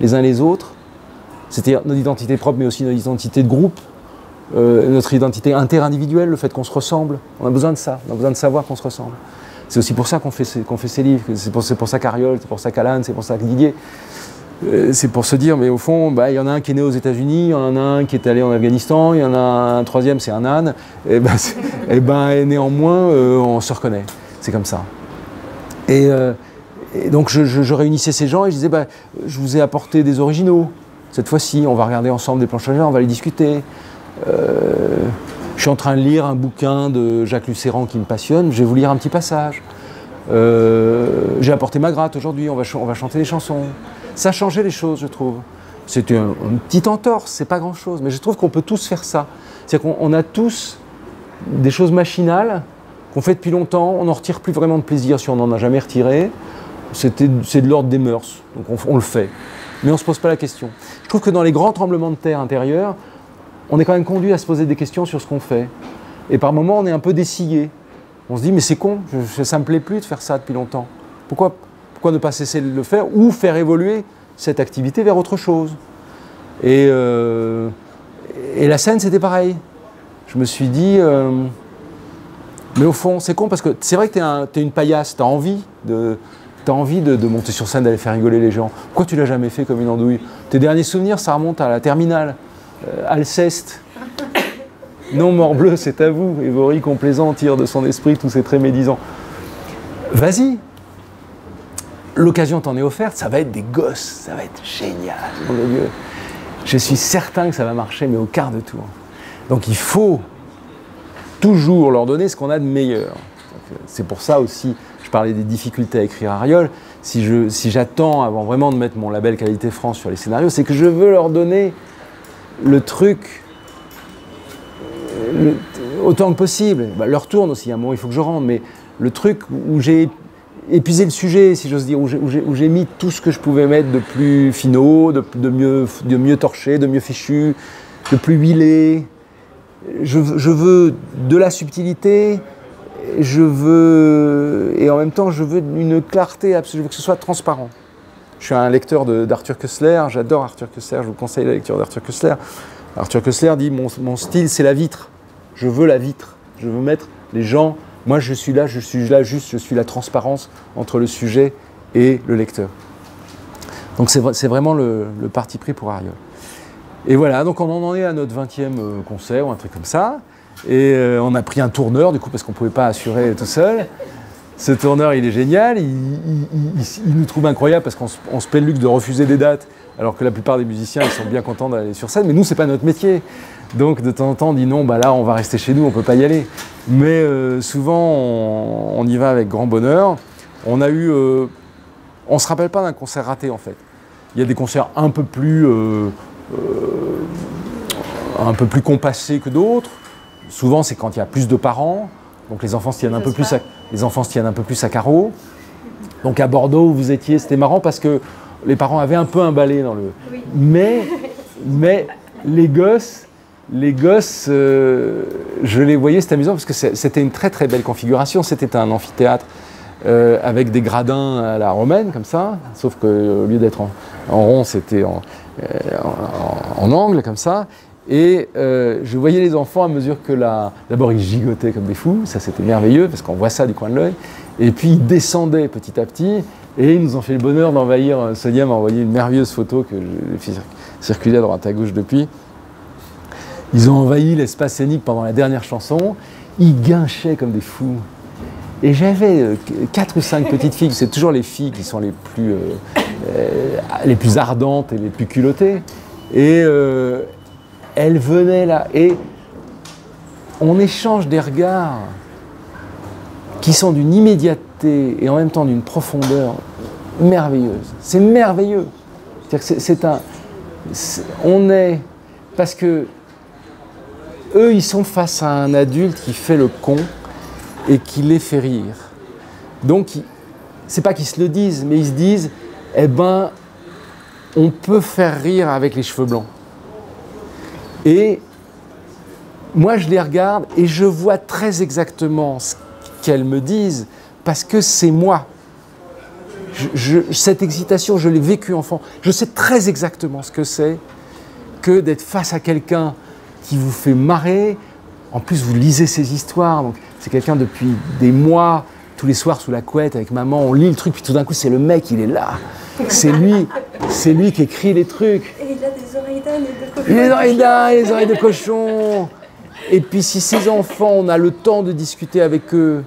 les uns les autres, c'est-à-dire notre identité propre, mais aussi notre identité de groupe, notre identité interindividuelle, le fait qu'on se ressemble. On a besoin de ça, on a besoin de savoir qu'on se ressemble. C'est aussi pour ça qu'on fait ces livres, c'est pour ça qu'Ariol, c'est pour ça qu'Alan, c'est pour ça que Didier. c'est pour se dire, mais au fond, bah, y en a un qui est né aux États-Unis, il y en a un qui est allé en Afghanistan, il y en a un troisième, c'est un âne, et, bah, et, bah, et néanmoins, on se reconnaît. C'est comme ça. Et donc, je réunissais ces gens et je disais, bah, je vous ai apporté des originaux. Cette fois-ci, on va regarder ensemble des planches à on va les discuter. Je suis en train de lire un bouquin de Jacques Lucéran qui me passionne, je vais vous lire un petit passage. J'ai apporté ma gratte aujourd'hui, on va chanter des chansons. Ça changeait les choses, je trouve. C'est une petite entorse, c'est pas grand-chose, mais je trouve qu'on peut tous faire ça. C'est-à-dire qu'on a tous des choses machinales qu'on fait depuis longtemps, on n'en retire plus vraiment de plaisir si on n'en a jamais retiré. C'est de l'ordre des mœurs, donc on le fait. Mais on ne se pose pas la question. Je trouve que dans les grands tremblements de terre intérieurs, on est quand même conduit à se poser des questions sur ce qu'on fait. Et par moments, on est un peu dessillé. On se dit, mais c'est con, ça ne me plaît plus de faire ça depuis longtemps. Pourquoi ne pas cesser de le faire ou faire évoluer cette activité vers autre chose? Et la scène, c'était pareil. Je me suis dit, mais au fond, c'est con parce que c'est vrai que t'es une paillasse, t'as envie de monter sur scène, d'aller faire rigoler les gens. Pourquoi tu l'as jamais fait comme une andouille? Tes derniers souvenirs, ça remonte à la terminale. Alceste, non morbleu, c'est à vous, Évori complaisant tire de son esprit tous ses traits médisants. Vas-y, l'occasion t'en est offerte, ça va être des gosses, ça va être génial, mon Dieu. Je suis certain que ça va marcher, mais au quart de tour. Donc il faut toujours leur donner ce qu'on a de meilleur. C'est pour ça aussi, je parlais des difficultés à écrire Ariol, si j'attends avant vraiment de mettre mon label qualité France sur les scénarios, c'est que je veux leur donner le truc autant que possible. Bah, leur tourne aussi, à un moment il faut que je rentre, mais le truc où j'ai épuisé le sujet, si j'ose dire, où j'ai mis tout ce que je pouvais mettre de plus finaux, de mieux torché, de mieux fichu, de plus huilé. Je veux de la subtilité, je veux... Et en même temps, je veux une clarté absolue, je veux que ce soit transparent. Je suis un lecteur d'Arthur Koestler, j'adore Arthur Koestler, je vous conseille la lecture d'Arthur Koestler. Arthur Koestler dit, mon style c'est la vitre, je veux la vitre, je veux mettre les gens, moi je suis là juste, je suis la transparence entre le sujet et le lecteur. Donc c'est vraiment le parti pris pour Ariol. Et voilà, donc on en est à notre 20e concert ou un truc comme ça, et on a pris un tourneur du coup parce qu'on ne pouvait pas assurer tout seul. Ce tourneur, il est génial, il nous trouve incroyable parce qu'on se paie le luxe de refuser des dates, alors que la plupart des musiciens, ils sont bien contents d'aller sur scène, mais nous, c'est pas notre métier. Donc, de temps en temps, on dit non, bah là, on va rester chez nous, on peut pas y aller. Mais souvent, on y va avec grand bonheur. On a eu... on se rappelle pas d'un concert raté, en fait. Il y a des concerts un peu plus compassés que d'autres. Souvent, c'est quand il y a plus de parents. Donc les enfants se tiennent un peu plus à carreau. Donc à Bordeaux où vous étiez, c'était marrant parce que les parents avaient un peu un balai dans le... Oui. Mais les gosses je les voyais, c'était amusant parce que c'était une très très belle configuration. C'était un amphithéâtre avec des gradins à la romaine comme ça, sauf qu'au lieu d'être en rond, c'était en angle comme ça. Et je voyais les enfants à mesure que D'abord, ils gigotaient comme des fous, ça c'était merveilleux, parce qu'on voit ça du coin de l'œil. Et puis, ils descendaient petit à petit, et ils nous ont fait le bonheur d'envahir... Sonia m'a envoyé une merveilleuse photo que j'ai fait circuler à droite à gauche depuis. Ils ont envahi l'espace scénique pendant la dernière chanson. Ils guinchaient comme des fous. Et j'avais 4 ou 5 petites filles, c'est toujours les filles qui sont les plus ardentes et les plus culottées. Et... elle venait là, et on échange des regards qui sont d'une immédiateté et en même temps d'une profondeur merveilleuse. C'est merveilleux. C'est-à-dire que on est... Parce que eux, ils sont face à un adulte qui fait le con et qui les fait rire. Donc, c'est pas qu'ils se le disent, mais ils se disent, eh ben, on peut faire rire avec les cheveux blancs. Et moi, je les regarde et je vois très exactement ce qu'elles me disent parce que c'est moi. Cette excitation, je l'ai vécue enfant. Je sais très exactement ce que c'est que d'être face à quelqu'un qui vous fait marrer. En plus, vous lisez ses histoires. Donc, c'est quelqu'un depuis des mois, tous les soirs sous la couette avec maman, on lit le truc, puis tout d'un coup, c'est le mec, il est là. C'est lui, C'est lui qui écrit les trucs. Et il a des oreilles d'âne et de cochon. Les oreilles d'âne, les oreilles de cochon. Et puis si ces enfants, on a le temps de discuter avec eux,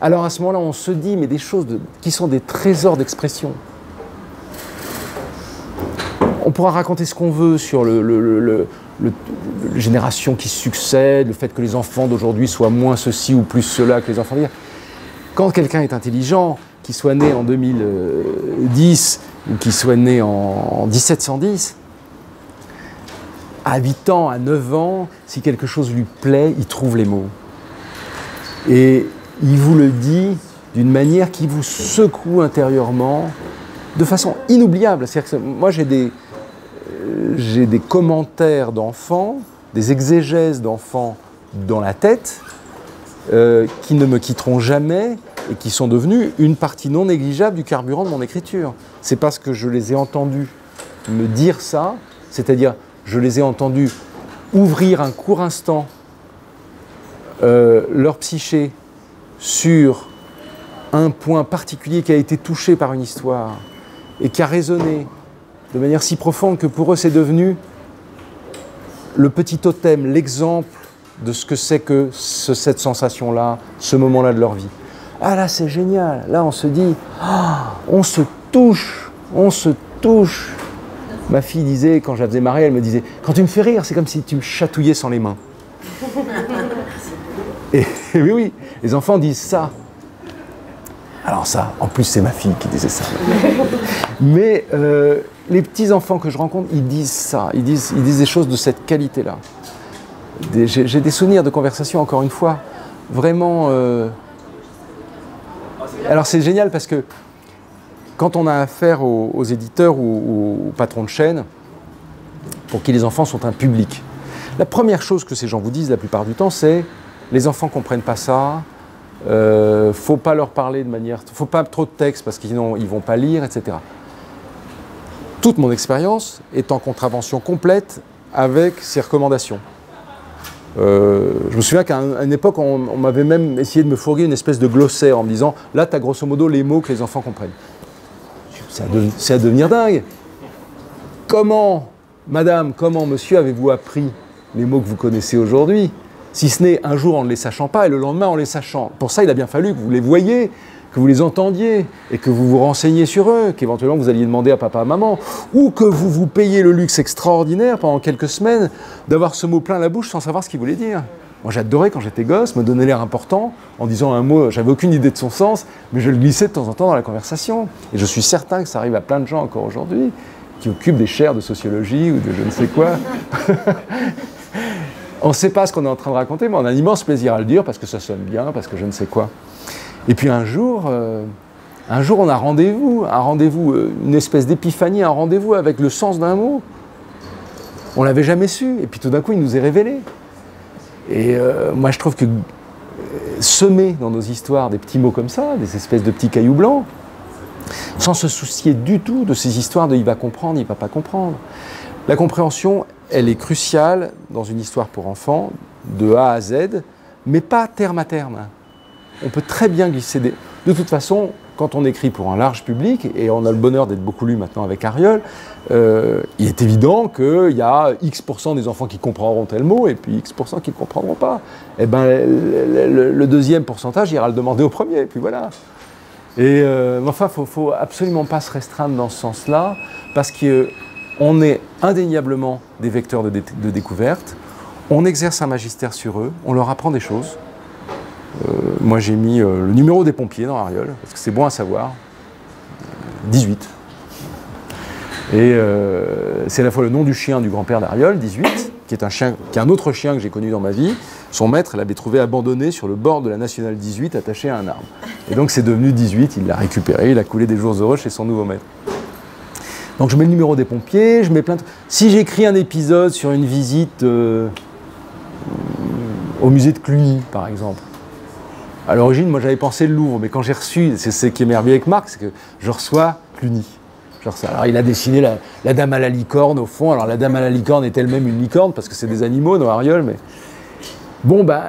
alors à ce moment-là, on se dit, mais des choses qui sont des trésors d'expression. On pourra raconter ce qu'on veut sur la génération qui succède, le fait que les enfants d'aujourd'hui soient moins ceci ou plus cela que les enfants d'hier. Quand quelqu'un est intelligent, qu'il soit né en 2010 ou qu'il soit né en 1710, à 8 ans, à 9 ans, si quelque chose lui plaît, il trouve les mots. Et il vous le dit d'une manière qui vous secoue intérieurement de façon inoubliable. C'est-à-dire que moi, j'ai des commentaires d'enfants, des exégèses d'enfants dans la tête qui ne me quitteront jamais et qui sont devenus une partie non négligeable du carburant de mon écriture. C'est parce que je les ai entendus me dire ça, c'est-à-dire je les ai entendus ouvrir un court instant leur psyché sur un point particulier qui a été touché par une histoire et qui a résonné de manière si profonde que pour eux c'est devenu le petit totem, l'exemple de ce que c'est que cette sensation-là, ce moment-là de leur vie. Ah là c'est génial, là on se dit, ah, on se touche. Ma fille disait, quand je la faisais marrer, elle me disait, quand tu me fais rire, c'est comme si tu me chatouillais sans les mains. Et oui, les enfants disent ça. Alors ça, en plus c'est ma fille qui disait ça. Mais les petits enfants que je rencontre, ils disent ça, ils disent des choses de cette qualité-là. J'ai des souvenirs de conversations, encore une fois, vraiment... Alors c'est génial parce que quand on a affaire aux éditeurs ou aux patrons de chaîne, pour qui les enfants sont un public, la première chose que ces gens vous disent la plupart du temps, c'est « les enfants ne comprennent pas ça, faut pas leur parler de manière... faut pas trop de texte parce qu'ils ne vont pas lire, etc. » Toute mon expérience est en contravention complète avec ces recommandations. Je me souviens qu'à une époque, on m'avait même essayé de me fourguer une espèce de glossaire en me disant « là, tu as grosso modo les mots que les enfants comprennent. » C'est à devenir dingue. Comment, madame, comment, monsieur, avez-vous appris les mots que vous connaissez aujourd'hui, si ce n'est un jour en ne les sachant pas et le lendemain en les sachant? Pour ça, il a bien fallu que vous les voyiez, que vous les entendiez et que vous vous renseigniez sur eux, qu'éventuellement vous alliez demander à papa, à maman, ou que vous vous payiez le luxe extraordinaire pendant quelques semaines d'avoir ce mot plein la bouche sans savoir ce qu'il voulait dire. Moi, j'adorais quand j'étais gosse, me donner l'air important en disant un mot, j'avais aucune idée de son sens, mais je le glissais de temps en temps dans la conversation. Et je suis certain que ça arrive à plein de gens encore aujourd'hui, qui occupent des chaires de sociologie ou de je ne sais quoi. On ne sait pas ce qu'on est en train de raconter, mais on a un immense plaisir à le dire parce que ça sonne bien, parce que je ne sais quoi. Et puis un jour on a un rendez-vous, une espèce d'épiphanie, un rendez-vous avec le sens d'un mot. On ne l'avait jamais su, et puis tout d'un coup, il nous est révélé. Et moi, je trouve que semer dans nos histoires des petits mots comme ça, des espèces de petits cailloux blancs, sans se soucier du tout de ces histoires de « il va comprendre, il ne va pas comprendre ». La compréhension, elle est cruciale dans une histoire pour enfants, de A à Z, mais pas terme à terme. On peut très bien glisser des... De toute façon, quand on écrit pour un large public, et on a le bonheur d'être beaucoup lu maintenant avec Ariol, il est évident qu'il y a X% des enfants qui comprendront tel mot et puis X% qui ne comprendront pas. Eh bien, le deuxième pourcentage ira le demander au premier, et puis voilà. Et enfin, il ne faut absolument pas se restreindre dans ce sens-là, parce qu'on est indéniablement des vecteurs de découverte, on exerce un magistère sur eux, on leur apprend des choses. Moi, j'ai mis le numéro des pompiers dans Ariol, parce que c'est bon à savoir. 18. Et c'est à la fois le nom du chien du grand-père d'Ariol, 18, qui est un autre chien que j'ai connu dans ma vie. Son maître l'avait trouvé abandonné sur le bord de la Nationale 18, attaché à un arbre. Et donc, c'est devenu 18, il l'a récupéré, il a coulé des jours heureux chez son nouveau maître. Donc, je mets le numéro des pompiers, je mets plein de... Si j'écris un épisode sur une visite au musée de Cluny, par exemple, à l'origine, moi, j'avais pensé le Louvre, mais quand j'ai reçu, c'est ce qui est merveilleux avec Marc, c'est que je reçois Cluny. Alors, il a dessiné la dame à la licorne, au fond. Alors, la dame à la licorne est elle-même une licorne, parce que c'est des animaux dans Ariol, mais... Bon, bah,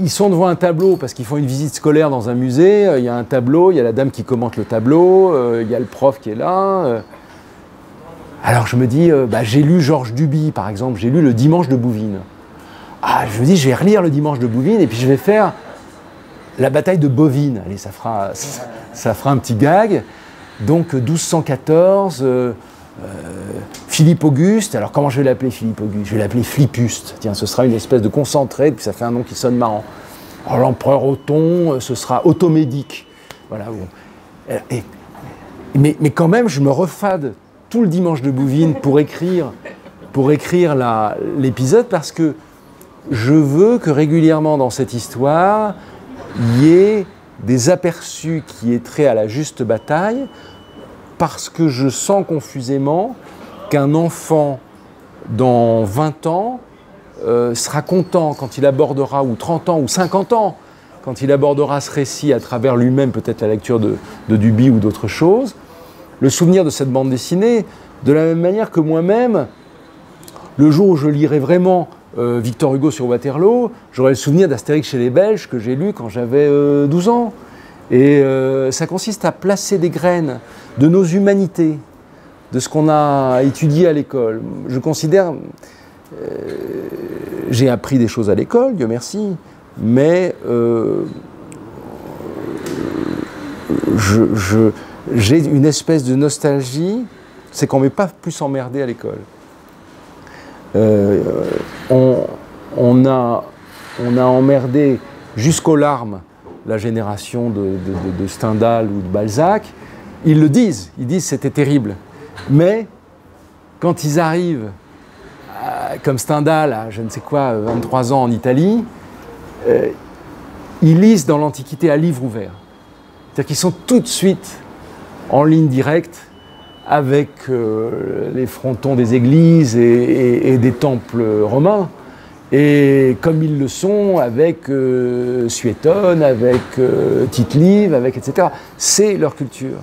ils sont devant un tableau, parce qu'ils font une visite scolaire dans un musée. Il y a un tableau, il y a la dame qui commente le tableau, il y a le prof qui est là. Alors je me dis, j'ai lu Georges Duby par exemple, j'ai lu Le Dimanche de Bouvines. Ah, je me dis, je vais relire Le Dimanche de Bouvines et puis je vais faire la bataille de Bovine. Allez, ça fera un petit gag. Donc 1214, Philippe Auguste. Alors comment je vais l'appeler Philippe Auguste? Je vais l'appeler Flippuste. Tiens, ce sera une espèce de concentré, puis ça fait un nom qui sonne marrant. Alors l'empereur Othon, ce sera Automédic. Voilà. Bon. Mais quand même, je me refade tout le dimanche de Bouvines pour écrire l'épisode, parce que je veux que régulièrement dans cette histoire, il y ait des aperçus qui aient trait à la juste bataille, parce que je sens confusément qu'un enfant dans 20 ans sera content quand il abordera, ou 30 ans, ou 50 ans, quand il abordera ce récit à travers lui-même, peut-être la lecture de Duby ou d'autres choses, le souvenir de cette bande dessinée, de la même manière que moi-même, le jour où je lirai vraiment Victor Hugo sur Waterloo, j'aurai le souvenir d'Astérix chez les Belges que j'ai lu quand j'avais 12 ans. Et ça consiste à placer des graines de nos humanités, de ce qu'on a étudié à l'école. Je considère... j'ai appris des choses à l'école, Dieu merci, mais j'ai une espèce de nostalgie, c'est qu'on ne m'est pas plus emmerdé à l'école. On a emmerdé jusqu'aux larmes la génération de Stendhal ou de Balzac. Ils le disent, ils disent c'était terrible. Mais quand ils arrivent, comme Stendhal, à je ne sais quoi, 23 ans en Italie, ils lisent dans l'Antiquité à livre ouvert. C'est-à-dire qu'ils sont tout de suite en ligne directe avec les frontons des églises et des temples romains, et comme ils le sont avec Suétone, avec Tite Live, avec etc. C'est leur culture.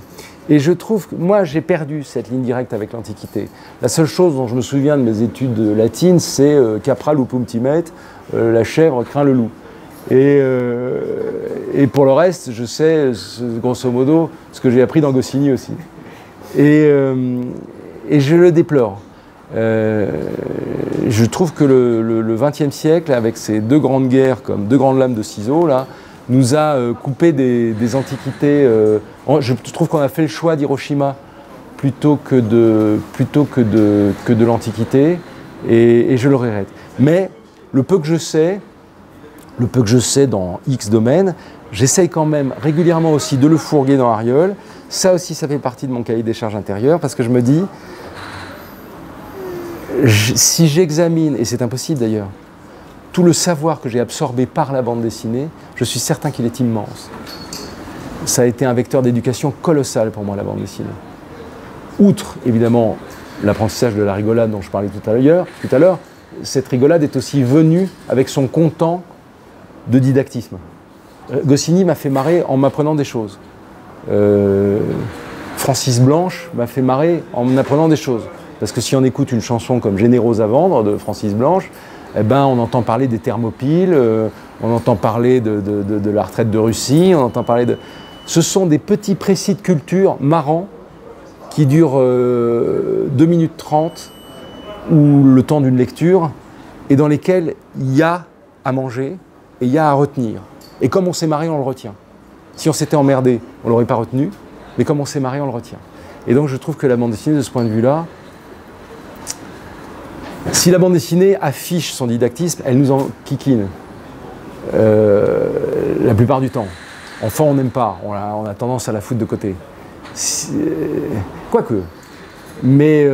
Et je trouve que moi j'ai perdu cette ligne directe avec l'Antiquité. La seule chose dont je me souviens de mes études latines, c'est capra lupum timet, la chèvre craint le loup. Et pour le reste, je sais grosso modo ce que j'ai appris dans Goscinny aussi. Et je le déplore. Je trouve que le XXe siècle, avec ses deux grandes guerres, comme deux grandes lames de ciseaux, là, nous a coupé des antiquités. Je trouve qu'on a fait le choix d'Hiroshima plutôt que de l'antiquité, et je le regrette. Mais le peu que je sais, dans X domaines, j'essaye quand même régulièrement aussi de le fourguer dans Ariol. Ça aussi, ça fait partie de mon cahier des charges intérieures, parce que je me dis, si j'examine, et c'est impossible d'ailleurs, tout le savoir que j'ai absorbé par la bande dessinée, je suis certain qu'il est immense. Ça a été un vecteur d'éducation colossal pour moi, la bande dessinée. Outre, évidemment, l'apprentissage de la rigolade dont je parlais tout à l'heure, cette rigolade est aussi venue avec son content de didactisme. Goscinny m'a fait marrer en m'apprenant des choses. Francis Blanche m'a fait marrer en m'apprenant des choses. Parce que si on écoute une chanson comme Générose à vendre de Francis Blanche, eh ben, on entend parler des thermopiles, on entend parler de la retraite de Russie, on entend parler de... Ce sont des petits précis de culture marrants qui durent 2 minutes 30 ou le temps d'une lecture, et dans lesquels il y a à manger et il y a à retenir. Et comme on s'est marré, on le retient. Si on s'était emmerdé, on ne l'aurait pas retenu, mais comme on s'est marré, on le retient. Et donc je trouve que la bande dessinée, de ce point de vue-là, si la bande dessinée affiche son didactisme, elle nous en kikine. La plupart du temps. Enfant, on n'aime pas, on a tendance à la foutre de côté. Quoique. Mais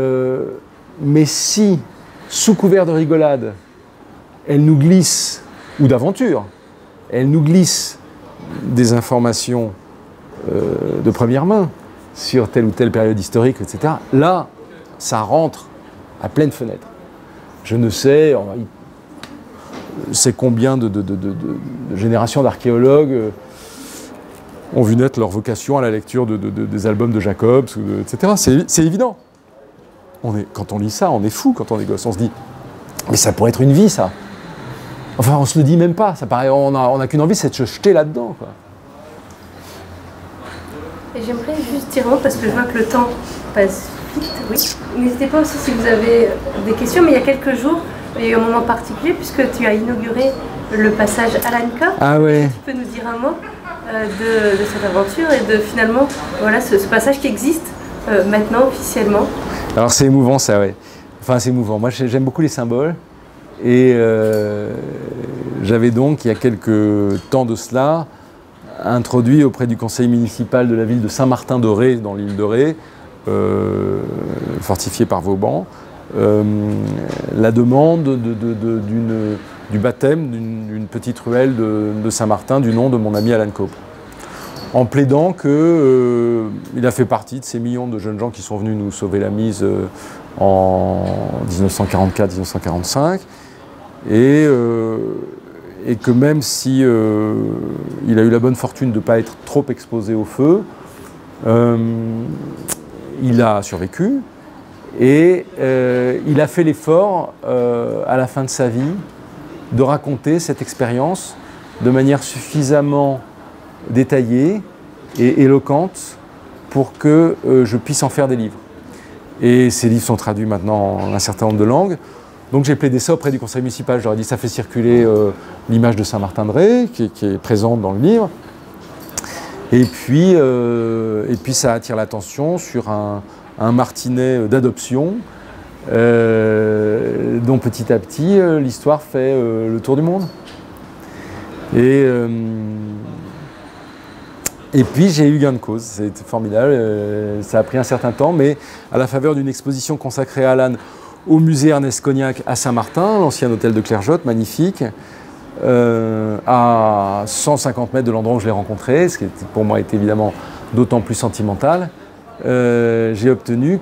si, sous couvert de rigolade, elle nous glisse, ou d'aventure, elle nous glisse des informations de première main sur telle ou telle période historique, etc. Là, ça rentre à pleine fenêtre. Je ne sais, c'est combien de générations d'archéologues ont vu naître leur vocation à la lecture des albums de Jacobs, etc. C'est évident. Quand on lit ça, on est fou quand on est gosse. On se dit, mais ça pourrait être une vie, ça. Enfin, on se le dit même pas. Ça paraît, on n'a qu'une envie, c'est de se jeter là-dedans, quoi. Et j'aimerais juste dire un mot, parce que je vois que le temps passe écoute, oui. N'hésitez pas aussi si vous avez des questions, mais il y a quelques jours, il y a eu un moment particulier, puisque tu as inauguré le passage Alanka. Ah ouais. Tu peux nous dire un mot de cette aventure et de finalement voilà, ce passage qui existe maintenant officiellement. Alors c'est émouvant ça, ouais. Enfin c'est émouvant. Moi j'aime beaucoup les symboles et j'avais donc il y a quelques temps de cela introduit auprès du conseil municipal de la ville de Saint-Martin-de-Ré, dans l'île de Ré, fortifiée par Vauban, la demande du baptême d'une petite ruelle de Saint-Martin du nom de mon ami Alan Cope, en plaidant qu'il a fait partie de ces millions de jeunes gens qui sont venus nous sauver la mise en 1944-1945, et que même si il a eu la bonne fortune de ne pas être trop exposé au feu, il a survécu et il a fait l'effort à la fin de sa vie de raconter cette expérience de manière suffisamment détaillée et éloquente pour que je puisse en faire des livres. Et ces livres sont traduits maintenant en un certain nombre de langues. Donc j'ai plaidé ça auprès du conseil municipal, j'aurais dit ça fait circuler l'image de Saint-Martin-de-Ré qui est présente dans le livre. Et puis ça attire l'attention sur un martinet d'adoption dont petit à petit l'histoire fait le tour du monde. Et puis j'ai eu gain de cause, c'était formidable, ça a pris un certain temps, mais à la faveur d'une exposition consacrée à Alan au musée Ernest Cognac à Saint-Martin, l'ancien hôtel de Clairgeotte, magnifique, à 150 mètres de l'endroit où je l'ai rencontré, ce qui pour moi était évidemment d'autant plus sentimental, j'ai obtenu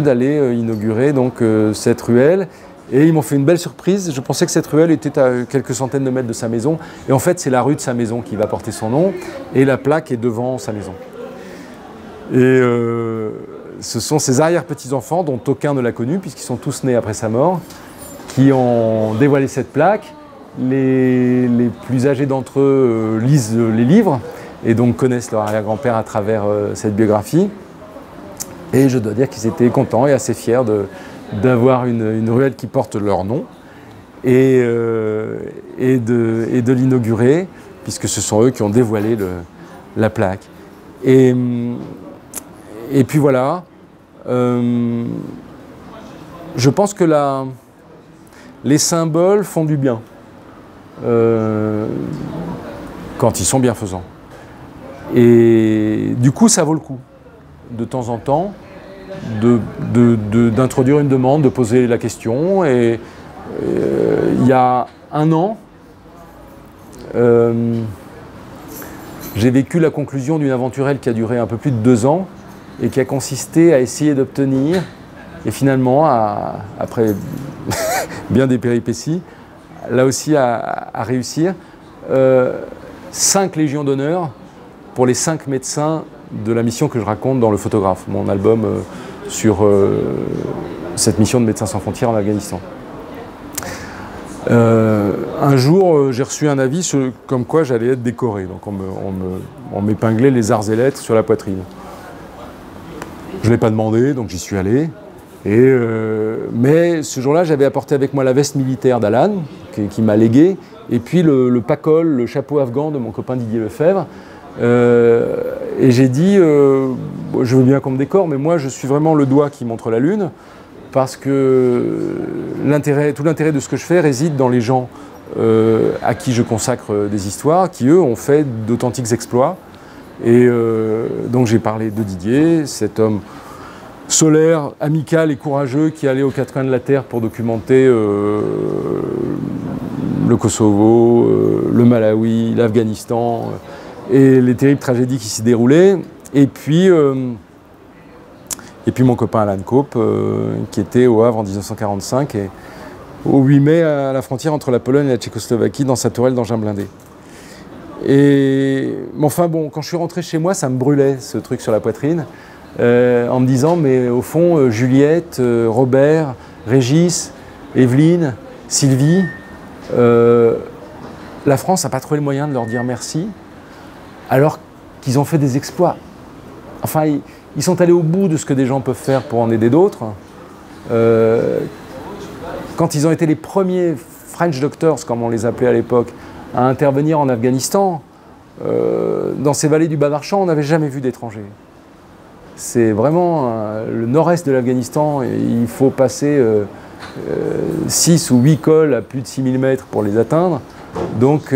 d'aller inaugurer donc, cette ruelle, et ils m'ont fait une belle surprise. Je pensais que cette ruelle était à quelques centaines de mètres de sa maison, et en fait c'est la rue de sa maison qui va porter son nom, et la plaque est devant sa maison. Et ce sont ses arrière-petits-enfants, dont aucun ne l'a connu, puisqu'ils sont tous nés après sa mort, qui ont dévoilé cette plaque. Les plus âgés d'entre eux lisent les livres, et donc connaissent leur arrière-grand-père à travers cette biographie. Et je dois dire qu'ils étaient contents et assez fiers d'avoir une ruelle qui porte leur nom, et de l'inaugurer, puisque ce sont eux qui ont dévoilé la plaque. Et puis voilà, je pense que les symboles font du bien, quand ils sont bienfaisants. Et du coup, ça vaut le coup, de temps en temps, d'introduire une demande, de poser la question. Et il y a un an, j'ai vécu la conclusion d'une aventurelle qui a duré un peu plus de 2 ans, et qui a consisté à essayer d'obtenir, et finalement, après bien des péripéties, là aussi à réussir, 5 Légions d'honneur pour les 5 médecins de la mission que je raconte dans Le Photographe, mon album sur cette mission de Médecins sans frontières en Afghanistan. Un jour, j'ai reçu un avis comme quoi j'allais être décoré, donc on m'épinglait les arts et lettres sur la poitrine. Je ne l'ai pas demandé, donc j'y suis allé. Mais ce jour-là, j'avais apporté avec moi la veste militaire d'Alan, qui m'a légué, et puis le pacol, le chapeau afghan de mon copain Didier Lefebvre. Et j'ai dit, je veux bien qu'on me décore, mais moi je suis vraiment le doigt qui montre la lune, parce que tout l'intérêt de ce que je fais réside dans les gens à qui je consacre des histoires, qui eux ont fait d'authentiques exploits. Et donc j'ai parlé de Didier, cet homme solaire, amical et courageux qui allait aux 4 coins de la Terre pour documenter le Kosovo, le Malawi, l'Afghanistan, et les terribles tragédies qui s'y déroulaient. Et puis mon copain Alan Cope, qui était au Havre en 1945, et au 8 mai à la frontière entre la Pologne et la Tchécoslovaquie, dans sa tourelle d'engins blindés. Mais enfin bon, quand je suis rentré chez moi, ça me brûlait ce truc sur la poitrine, en me disant, mais au fond, Juliette, Robert, Régis, Evelyne, Sylvie, la France n'a pas trouvé le moyen de leur dire merci, alors qu'ils ont fait des exploits. Enfin, Ils sont allés au bout de ce que des gens peuvent faire pour en aider d'autres. Quand ils ont été les premiers French Doctors, comme on les appelait à l'époque, à intervenir en Afghanistan, dans ces vallées du Bas-Marchand, on n'avait jamais vu d'étrangers. C'est vraiment le nord-est de l'Afghanistan, il faut passer 6 ou 8 cols à plus de 6000 mètres pour les atteindre. Donc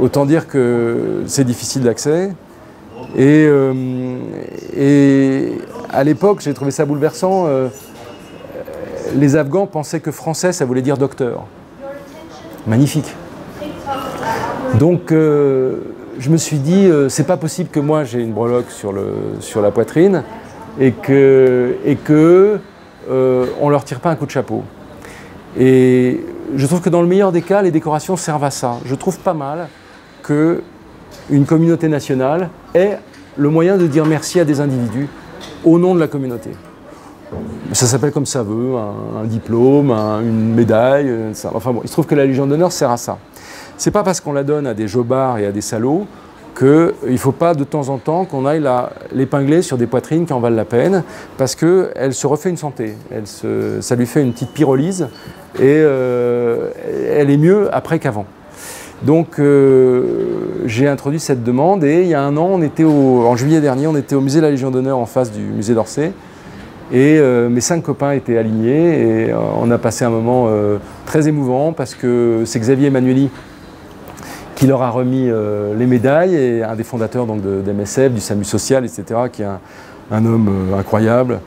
autant dire que c'est difficile d'accès. Et à l'époque, j'ai trouvé ça bouleversant, les Afghans pensaient que français, ça voulait dire docteur. Magnifique. Donc je me suis dit, c'est pas possible que moi j'ai une breloque sur la poitrine et que on leur tire pas un coup de chapeau. Et je trouve que dans le meilleur des cas, les décorations servent à ça. Je trouve pas mal que une communauté nationale ait le moyen de dire merci à des individus au nom de la communauté. Ça s'appelle comme ça veut, un diplôme, une médaille, ça. Enfin bon, il se trouve que la Légion d'honneur sert à ça. C'est pas parce qu'on la donne à des jobards et à des salauds qu'il ne faut pas de temps en temps qu'on aille l'épingler sur des poitrines qui en valent la peine, parce qu'elle se refait une santé, ça lui fait une petite pyrolyse, et elle est mieux après qu'avant. Donc j'ai introduit cette demande, et il y a un an, en juillet dernier, on était au musée de la Légion d'honneur en face du musée d'Orsay, et mes 5 copains étaient alignés, et on a passé un moment très émouvant, parce que c'est Xavier Emmanuelli qui leur a remis les médailles, et un des fondateurs donc, de MSF, du SAMU Social, etc., qui est un homme incroyable,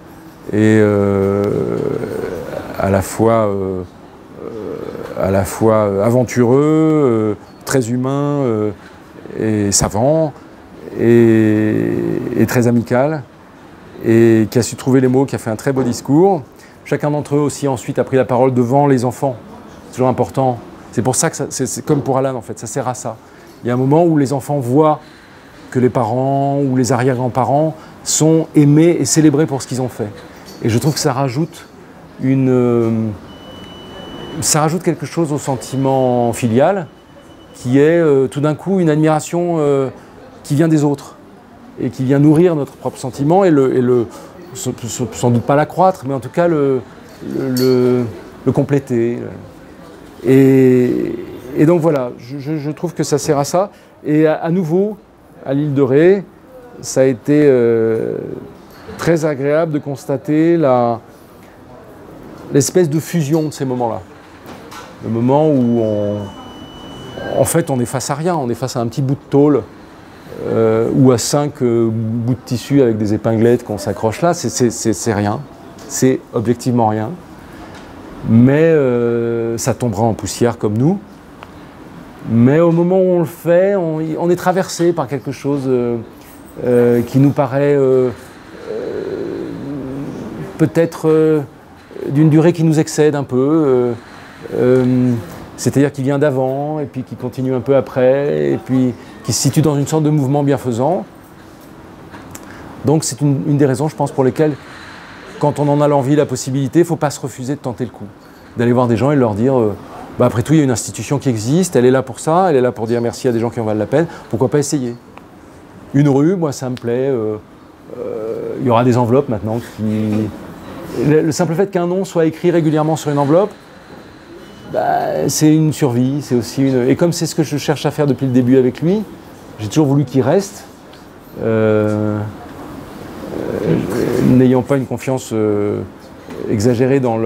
et à la fois aventureux, très humain, et savant, et très amical, et qui a su trouver les mots, qui a fait un très beau discours. Chacun d'entre eux aussi ensuite a pris la parole devant les enfants, c'est toujours important. C'est pour ça que c'est comme pour Alan en fait, ça sert à ça. Il y a un moment où les enfants voient que les parents ou les arrière-grands-parents sont aimés et célébrés pour ce qu'ils ont fait. Et je trouve que ça rajoute quelque chose au sentiment filial qui est tout d'un coup une admiration qui vient des autres et qui vient nourrir notre propre sentiment et le sans doute pas l'accroître, mais en tout cas le compléter. Et donc voilà, je trouve que ça sert à ça. Et à nouveau, à l'île de Ré, ça a été très agréable de constater l'espèce de fusion de ces moments-là. Le moment où en fait on est face à rien, on est face à un petit bout de tôle ou à 5 bouts de tissu avec des épinglettes qu'on s'accroche là, c'est rien, c'est objectivement rien. Mais ça tombera en poussière comme nous. Mais au moment où on le fait, on est traversé par quelque chose qui nous paraît peut-être d'une durée qui nous excède un peu. C'est-à-dire qui vient d'avant, et puis qui continue un peu après, et puis qui se situe dans une sorte de mouvement bienfaisant. Donc c'est une des raisons, je pense, pour lesquelles quand on en a l'envie, la possibilité, il ne faut pas se refuser de tenter le coup. D'aller voir des gens et leur dire bah après tout, il y a une institution qui existe, elle est là pour ça, elle est là pour dire merci à des gens qui en valent la peine, pourquoi pas essayer. Une rue, moi ça me plaît, il y aura des enveloppes maintenant qui... Le simple fait qu'un nom soit écrit régulièrement sur une enveloppe, bah, c'est une survie, c'est aussi une... Et comme c'est ce que je cherche à faire depuis le début avec lui, j'ai toujours voulu qu'il reste. N'ayant pas une confiance exagérée dans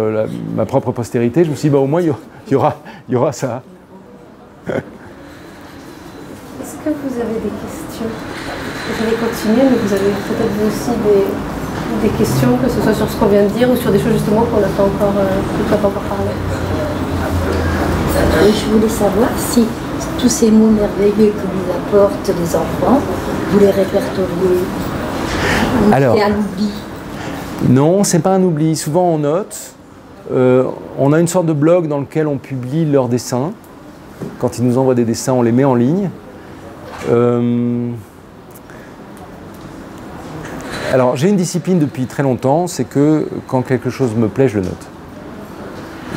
ma propre postérité, je me suis dit, bah, au moins, il y aura ça. Est-ce que vous avez des questions? Vous allez continuer, mais vous avez peut-être aussi des questions, que ce soit sur ce qu'on vient de dire ou sur des choses justement qu'on n'a pas encore parlé. Je voulais savoir si tous ces mots merveilleux que vous apportent les enfants, vous les répertoriez. Alors, c'est un oubli. Non, c'est pas un oubli. Souvent on note, on a une sorte de blog dans lequel on publie leurs dessins. Quand ils nous envoient des dessins, on les met en ligne. Alors j'ai une discipline depuis très longtemps, c'est que quand quelque chose me plaît, je le note.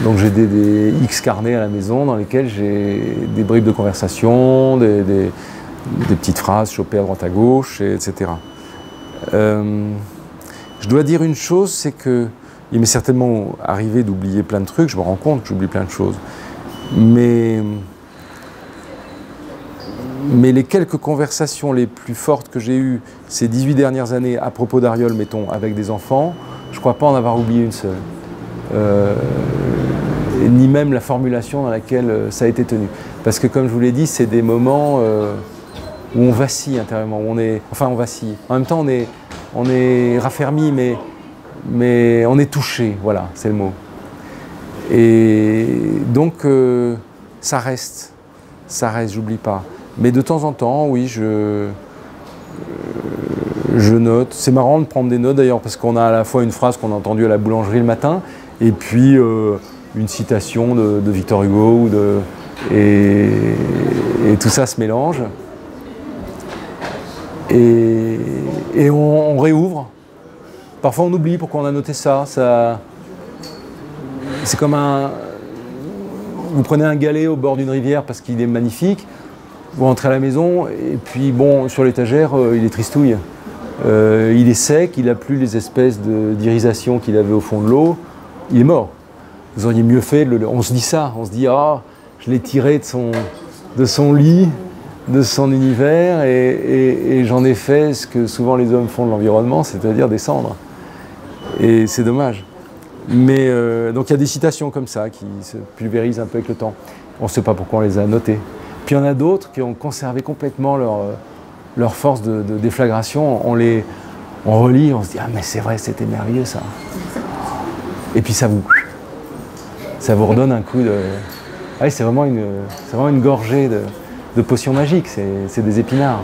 Donc j'ai des X carnets à la maison dans lesquels j'ai des bribes de conversation, des petites phrases chopées à droite à gauche, etc. Je dois dire une chose, c'est que il m'est certainement arrivé d'oublier plein de trucs, je me rends compte que j'oublie plein de choses. Mais les quelques conversations les plus fortes que j'ai eues ces 18 dernières années à propos d'Ariol, mettons, avec des enfants, je ne crois pas en avoir oublié une seule. Ni même la formulation dans laquelle ça a été tenu. Parce que comme je vous l'ai dit, c'est des moments où on vacille intérieurement, où on est... Enfin, on vacille. En même temps, on est raffermi, mais on est touché, voilà, c'est le mot. Et donc, ça reste, j'oublie pas. Mais de temps en temps, oui, je note. C'est marrant de prendre des notes d'ailleurs, parce qu'on a à la fois une phrase qu'on a entendue à la boulangerie le matin, et puis une citation de Victor Hugo, et tout ça se mélange. Et on réouvre. Parfois on oublie pourquoi on a noté ça. C'est comme un... Vous prenez un galet au bord d'une rivière parce qu'il est magnifique, vous rentrez à la maison et puis bon, sur l'étagère, il est tristouille. Il est sec, il n'a plus les espèces d'irisation qu'il avait au fond de l'eau, il est mort. Vous auriez mieux fait, on se dit ça, on se dit « Ah, je l'ai tiré de son lit, de son univers et j'en ai fait ce que souvent les hommes font de l'environnement, c'est-à-dire des cendres. » Et c'est dommage. Mais donc il y a des citations comme ça qui se pulvérisent un peu avec le temps. On ne sait pas pourquoi on les a notées. Puis il y en a d'autres qui ont conservé complètement leur force de déflagration. On relit, on se dit « Ah mais c'est vrai, c'était merveilleux ça. » Et puis ça vous redonne un coup de... Ah oui, c'est vraiment une gorgée de potions magiques, c'est des épinards.